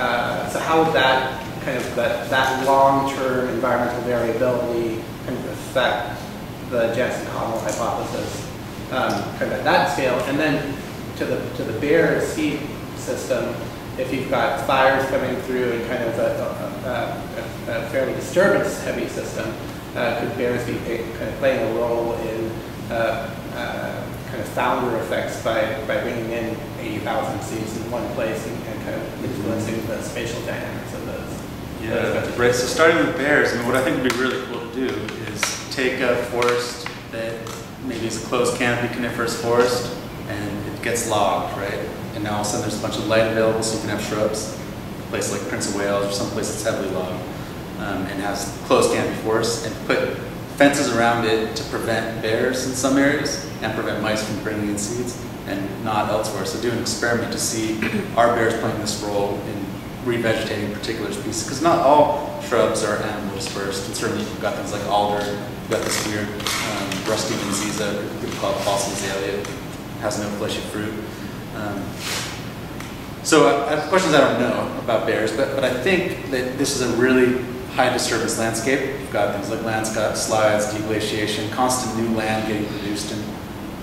uh, so how would that kind of that, that long-term environmental variability kind of affect the Janzen-Connell hypothesis um, kind of at that scale? And then to the to the bare seed system, if you've got fires coming through and kind of a, a, a, a fairly disturbance-heavy system, uh, could bears be pay, kind of playing a role in uh, uh, kind of founder effects by, by bringing in eighty thousand seeds in one place and, and kind of influencing mm-hmm. the spatial dynamics of those? Yeah, those right. So starting with bears, I mean, what I think would be really cool to do is take a forest that maybe is a closed canopy coniferous forest and it gets logged, right? And now all of a sudden there's a bunch of light available so you can have shrubs, a place like Prince of Wales or some place that's heavily logged um, and has closed canopy forests, and put fences around it to prevent bears in some areas and prevent mice from bringing in seeds and not elsewhere. So do an experiment to see, are bears playing this role in revegetating particular species? Because not all shrubs are animal dispersed, and certainly you've got things like alder, you've got this weird um, rusty inziza, we call it fossil azalea, it has no fleshy fruit. Um, so I, I have questions I don't know about bears, but, but I think that this is a really high disturbance landscape. You've got things like landslide slides, deglaciation, constant new land getting produced in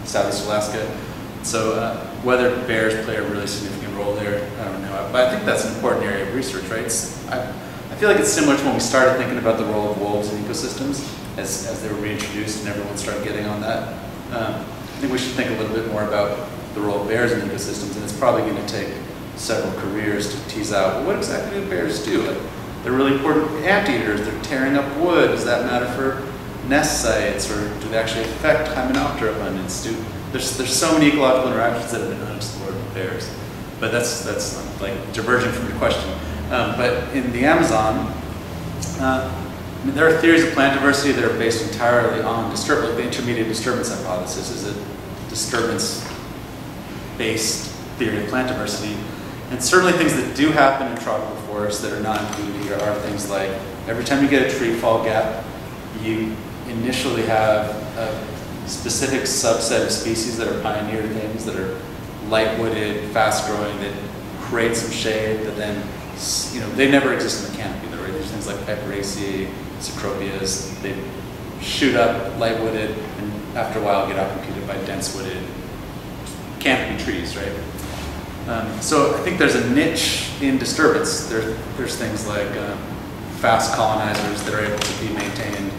Southeast Alaska. So uh, whether bears play a really significant role there, I don't know. But I think that's an important area of research, right? I, I feel like it's similar to when we started thinking about the role of wolves in ecosystems as, as they were reintroduced and everyone started getting on that. Um, I think we should think a little bit more about the role of bears in ecosystems, and it's probably going to take several careers to tease out, well, what exactly do bears do? Like, they're really important anteaters, they're tearing up wood. Does that matter for nest sites, or do they actually affect hymenoptera abundance? Do, there's, there's so many ecological interactions that have been unexplored with bears. But that's, that's like diverging from your question. Um, but in the Amazon, uh, I mean, there are theories of plant diversity that are based entirely on disturbance. Like the intermediate disturbance hypothesis is a disturbance-based theory of plant diversity. And certainly things that do happen in tropical forests that are not included here are things like, every time you get a tree fall gap, you initially have a specific subset of species that are pioneer things, that are light-wooded, fast-growing, that create some shade, that then, you know, they never exist in the canopy, though, right? There's things like Epiraceae, Cecropias, they shoot up light-wooded, and after a while get outcompeted by dense-wooded canopy trees, right? Um, so I think there's a niche in disturbance. There, there's things like um, fast colonizers that are able to be maintained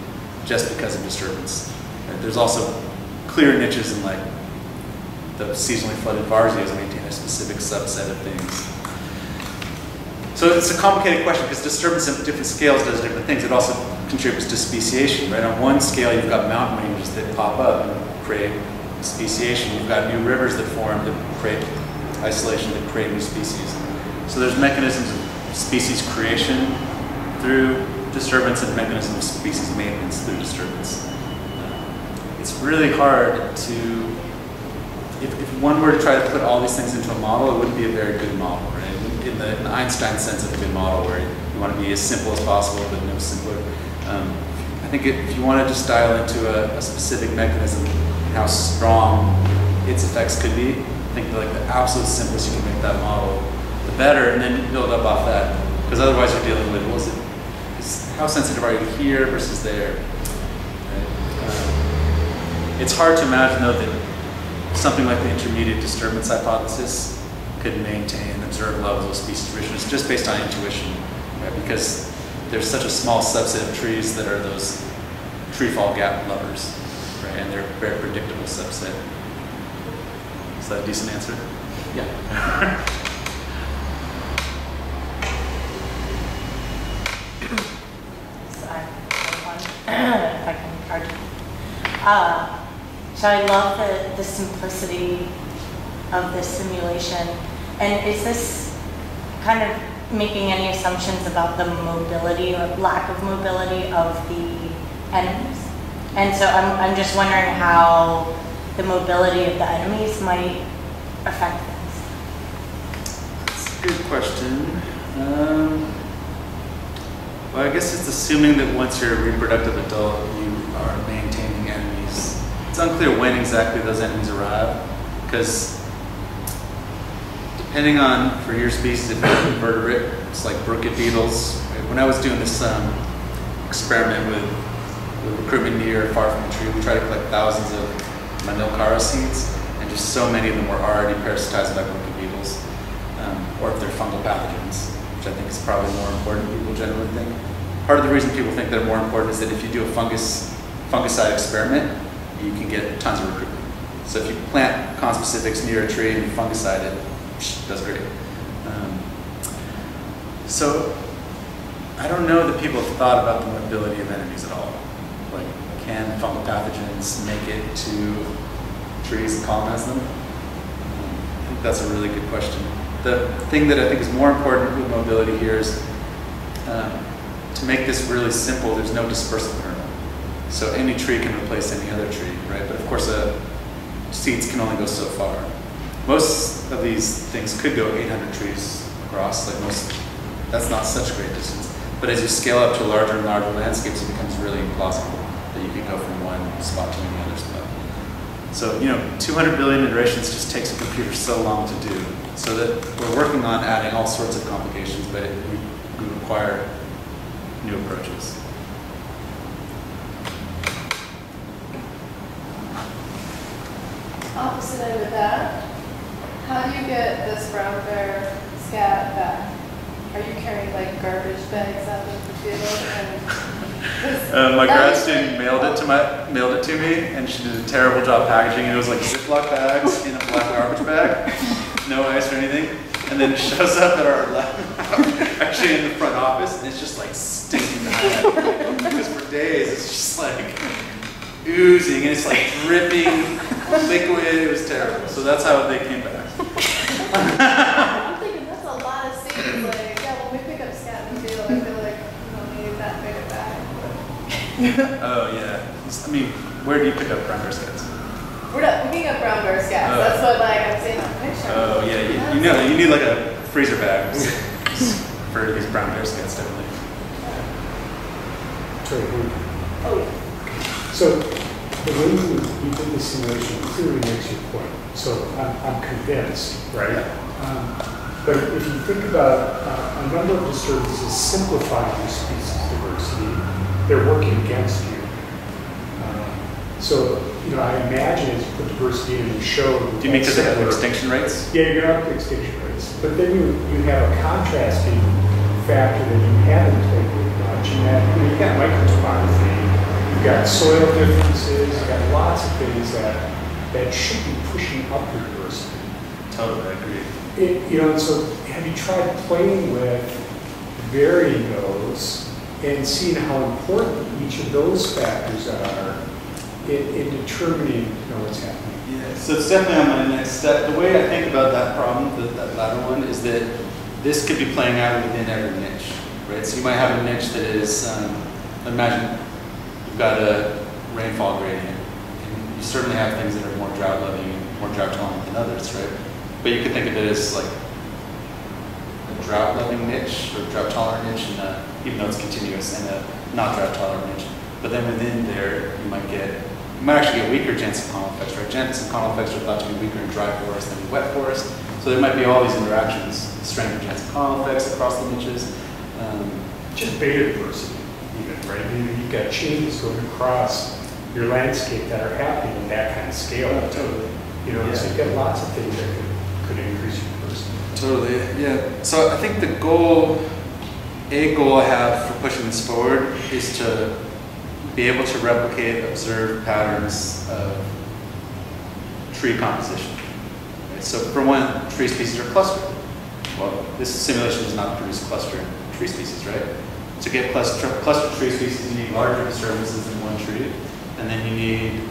just because of disturbance. Right? There's also clear niches in like the seasonally flooded varzias maintain a specific subset of things. So it's a complicated question because disturbance at different scales does different things. It also contributes to speciation, right? On one scale, you've got mountain ranges that pop up and create speciation. You've got new rivers that form that create isolation, that create new species. So there's mechanisms of species creation through disturbance and mechanisms of species maintenance through disturbance. It's really hard to if, if one were to try to put all these things into a model, it wouldn't be a very good model, right? In the, in the Einstein sense of a good model, where you want to be as simple as possible, but no simpler. Um, I think if you want to just dial into a, a specific mechanism, how strong its effects could be, I think the, like the absolute simplest you can make that model, the better, and then build up off that. Because otherwise you're dealing with, well, is it, is, how sensitive are you here versus there? Right? Um, it's hard to imagine, though, that something like the intermediate disturbance hypothesis could maintain observed levels of species richness just based on intuition, right? Because there's such a small subset of trees that are those tree fall gap lovers, right? And they're a very predictable subset. Is that a decent answer? Yeah. So I have one, if I can argue. Uh, so I love the, the simplicity of this simulation. And is this kind of making any assumptions about the mobility or lack of mobility of the enemies? And so I'm, I'm just wondering how the mobility of the enemies might affect this. That's a good question. Um, well, I guess it's assuming that once you're a reproductive adult, you are maintaining enemies. It's unclear when exactly those enemies arrive, because depending on, for your species, if you're invertebrate, it's like brookid beetles. When I was doing this um, experiment with, with recruitment near far from the tree, we tried to collect thousands of Manilkara seeds, and just so many of them were already parasitized by brookid beetles, um, or if they're fungal pathogens, which I think is probably more important than people generally think. Part of the reason people think they're more important is that if you do a fungus fungicide experiment, you can get tons of recruitment. So if you plant conspecifics near a tree and you fungicide it, that's great. Um, so I don't know that people have thought about the mobility of enemies at all. Like, can fungal pathogens make it to trees and colonize them? I think that's a really good question. The thing that I think is more important with mobility here is um, to make this really simple, there's no dispersal kernel. So any tree can replace any other tree, right? But of course, uh, seeds can only go so far. Most of these things could go eight hundred trees across, like most, that's not such a great distance. But as you scale up to larger and larger landscapes, it becomes really implausible that you can go from one spot to another spot. So, you know, two hundred billion iterations just takes a computer so long to do. So that we're working on adding all sorts of complications, but it, we, we require new approaches. Opposite end of that. How do you get this brown bear scat back? Are you carrying like garbage bags out of the field? And uh, my grad student mailed it to my mailed it to me, and she did a terrible job packaging it. It was like Ziploc bags in a black garbage bag, no ice or anything. And then it shows up at our lab, actually in the front office, and it's just like stinking hot. Because for days it's just like oozing, and it's like dripping liquid. It was terrible. So that's how they came back. I'm thinking that's a lot of seeds. Like, yeah, when we pick up scat in the field, I feel like we don't need that big a bag. Oh yeah. I mean, where do you pick up brown bear scats? We're not picking up brown bear scats. Oh. That's what like I'm seeing on the picture. Oh yeah, you, you know, you need like a freezer bag for these brown bear scats, definitely. Yeah. Oh yeah. So. The way you, you did the simulation clearly makes your point. So I'm, I'm convinced, right? Um, but if you think about uh, a number of disturbances simplifying your species diversity, they're working against you. Um, so, you know, I imagine as you put diversity in and show. Do you mean because they have extinction rates? Yeah, you're going to have extinction rates. But then you, you have a contrasting factor that you haven't played with much, and that you've got microtopography. You've got soil differences, you've got lots of things that, that should be pushing up your diversity. Totally agree. It, you know, so have you tried playing with varying those and seeing how important each of those factors are in, in determining, you know, what's happening? Yeah, so it's definitely on my next step. The way I think about that problem, that, that latter one, is that this could be playing out within every niche, right? So you might have a niche that is, um, imagine, got a rainfall gradient, and you certainly have things that are more drought loving, more drought tolerant than others, right? But you could think of it as like a drought loving niche or drought tolerant niche, and a, even though it's continuous, and a not drought tolerant niche. But then within there, you might get, you might actually get weaker Janzen-Connell effects, right? Janzen-Connell effects are thought to be weaker in dry forest than in wet forest. So there might be all these interactions, strength of Janzen-Connell effects across the niches. Um, Just beta diversity, even, right? You've got changes going across your landscape that are happening in that kind of scale. Yeah, totally. You know, yeah. So you've got lots of things that could, could increase your diversity. Totally, yeah. So I think the goal, a goal I have for pushing this forward is to be able to replicate observed patterns of tree composition. Right? So for one, tree species are clustered. Well, this simulation does not produce clustering tree species, right? To get cluster, cluster tree species, you need larger disturbances in one tree, and then you need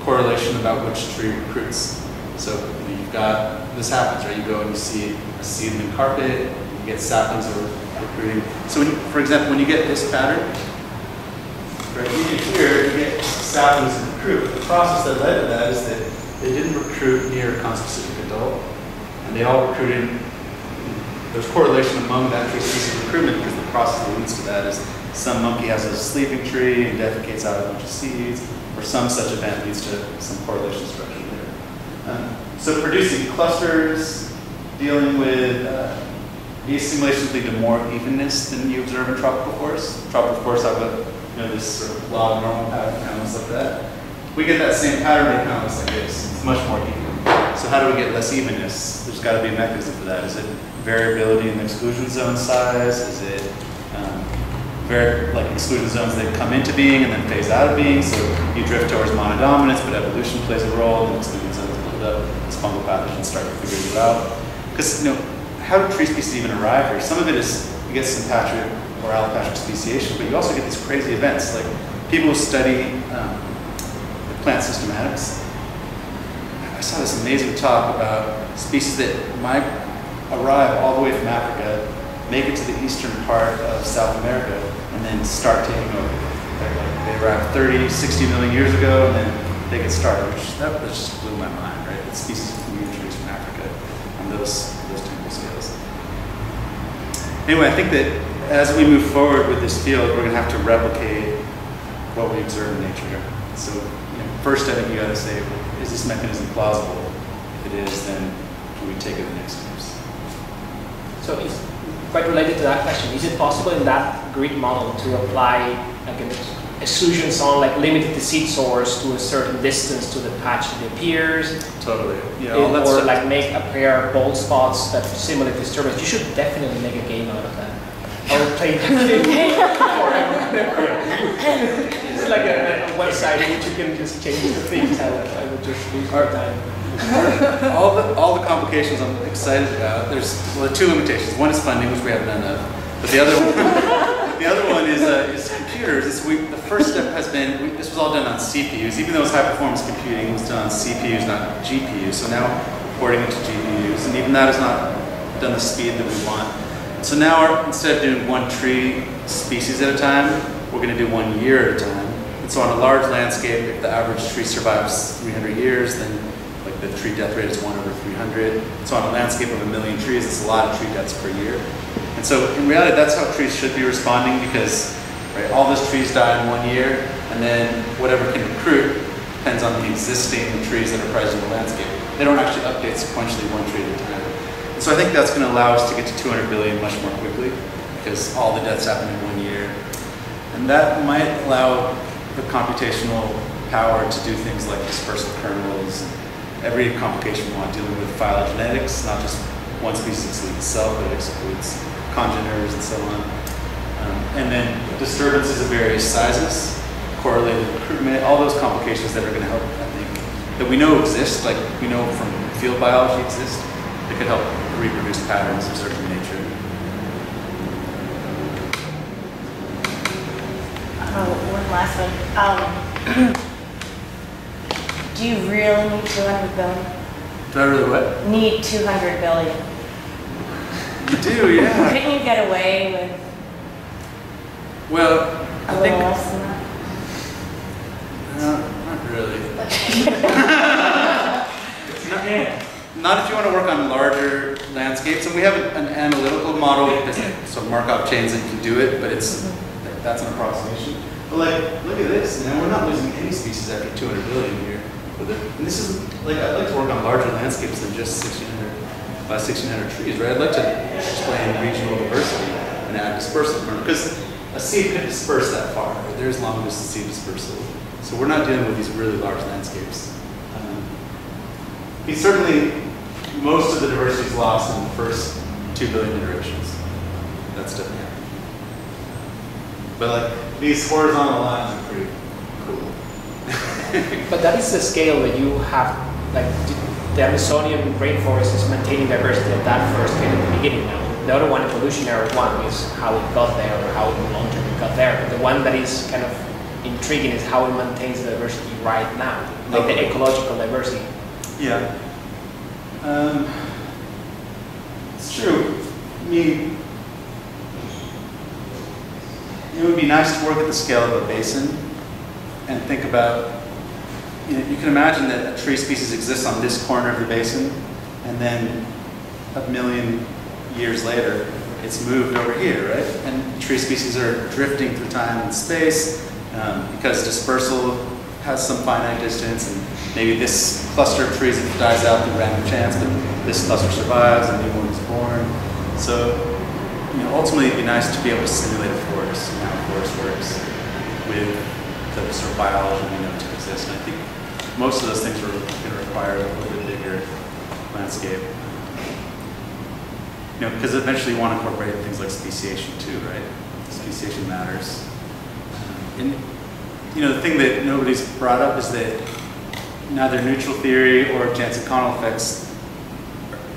correlation about which tree recruits. So you know, you've got, this happens, right? You go and you see a seedling carpet, you get saplings that are recruiting. So when you, for example, when you get this pattern, right here, you get saplings that recruit. The process that led to that is that they didn't recruit near a conspecific adult, and they all recruited. There's correlation among that tree species recruitment because the process that leads to that is some monkey has a sleeping tree and defecates out a bunch of seeds, or some such event leads to some correlation structure there. Um, so producing clusters, dealing with uh, these simulations lead to more evenness than you observe in tropical forests. Tropical forests have a, you know, this sort of law of normal pattern, animals like that. We get that same pattern in animals like this. It's much more even. So how do we get less evenness? There's got to be a mechanism for that. Is it variability in the exclusion zone size? Is it um, very, like exclusion zones that come into being and then phase out of being? So you drift towards monodominance, but evolution plays a role, and exclusion zones build up, this fungal pathogens start to figure you out. Because, you know, how do tree species even arrive here? Some of it is you get sympatric or allopatric speciation, but you also get these crazy events. Like people who study um, the plant systematics. I saw this amazing talk about species that might arrive all the way from Africa, make it to the eastern part of South America, and then start taking over. Like, they arrived thirty, sixty million years ago, and then they get started, which that just blew my mind, right? The species of new trees from Africa on those, those temporal scales. Anyway, I think that as we move forward with this field, we're going to have to replicate what we observe in nature here. So, you know, first, I think you got to say, is this mechanism plausible? If it is, then can we take it the next steps? So it's quite related to that question. Is it possible in that grid model to apply like an exclusion zone, like limited the seed source to a certain distance to the patch that appears? Totally. Yeah, it, well, or like make a pair of bold spots that simulate disturbance. You should definitely make a game out of that. I would play that game. It's like a, a website in which you can just change the things. I would, I would just lose my time. all, the, all the complications I'm excited about. There's well, two limitations. One is funding, which we have none of. But the other one, the other one is, uh, is computers. It's, we, the first step has been we, this was all done on C P Us. Even though it's high performance computing, it was done on C P Us, not G P Us. So now porting it to G P Us, and even that has not done the speed that we want. So now, our, instead of doing one tree species at a time, we're going to do one year at a time. And so on a large landscape, if the average tree survives three hundred years, then like the tree death rate is one over three hundred. So on a landscape of a million trees, it's a lot of tree deaths per year. And so in reality, that's how trees should be responding, because right, all those trees die in one year, and then whatever can recruit depends on the existing trees that are present in the landscape. They don't actually update sequentially one tree at a time. So I think that's going to allow us to get to two hundred billion much more quickly, because all the deaths happen in one year. And that might allow the computational power to do things like dispersal kernels, every complication we want, dealing with phylogenetics, not just one species excludes itself, but it excludes congeners and so on. Um, and then disturbances of various sizes, correlated recruitment, all those complications that are going to help, I think, that we know exist, like we know from field biology exist, that could help reproduce patterns observed in nature. Oh, one last one. Um, do you really need two hundred billion? Do I really what? Need two hundred billion. You do, yeah. Couldn't you get away with? Well, I think. Less than that? No, not really. really. not, yeah. Not if you want to work on larger landscapes, and we have an analytical model, so Markov chains that can do it, but it's that's an approximation. But like, look at this, now we're not losing any species after two hundred billion a year. And this is, like, I'd like to work on larger landscapes than just sixteen hundred by sixteen hundred trees, right? I'd like to explain regional diversity and add dispersal, because a seed could disperse that far, right? There's long distance seed dispersal. So we're not dealing with these really large landscapes. Um, He's certainly, most of the diversity is lost in the first two billion iterations. That's definitely happening. But like, these horizontal lines are pretty cool. But that is the scale that you have, like the Amazonian rainforest is maintaining diversity at that first scale at the beginning now. The other one, evolutionary one, is how it got there or how long term it got there. But the one that is kind of intriguing is how it maintains the diversity right now, like okay. the ecological diversity. Yeah. Um, it's true. I mean, it would be nice to work at the scale of a basin and think about, you know, you can imagine that a tree species exists on this corner of the basin, and then a million years later, it's moved over here, right? And tree species are drifting through time and space um, because dispersal has some finite distance, and maybe this cluster of trees dies out through random chance, but this cluster survives and a new one is born. So, you know, ultimately it'd be nice to be able to simulate a forest and how a forest works with the sort of biology we know to exist. And I think most of those things are going to require a little bit bigger landscape. You know, because eventually you want to incorporate things like speciation too, right? Speciation matters. And, you know, the thing that nobody's brought up is that neither neutral theory or Janzen-Connell effects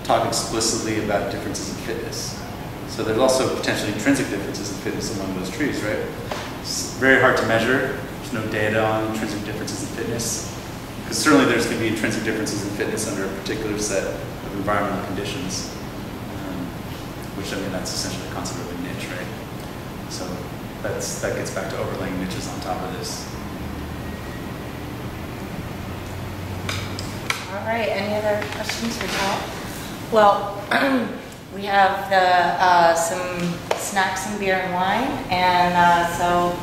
talk explicitly about differences in fitness. So there's also potentially intrinsic differences in fitness among those trees, right? It's very hard to measure. There's no data on intrinsic differences in fitness. Because certainly there's going to be intrinsic differences in fitness under a particular set of environmental conditions. Which, I mean, that's essentially the concept of a niche, right? So that's, that gets back to overlaying niches on top of this. All right, any other questions for Taal? Well, we have the, uh, some snacks and beer and wine, and uh, so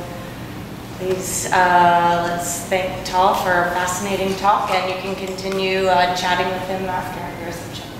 please uh, let's thank Taal for a fascinating talk, and you can continue uh, chatting with him after. Here's the chat.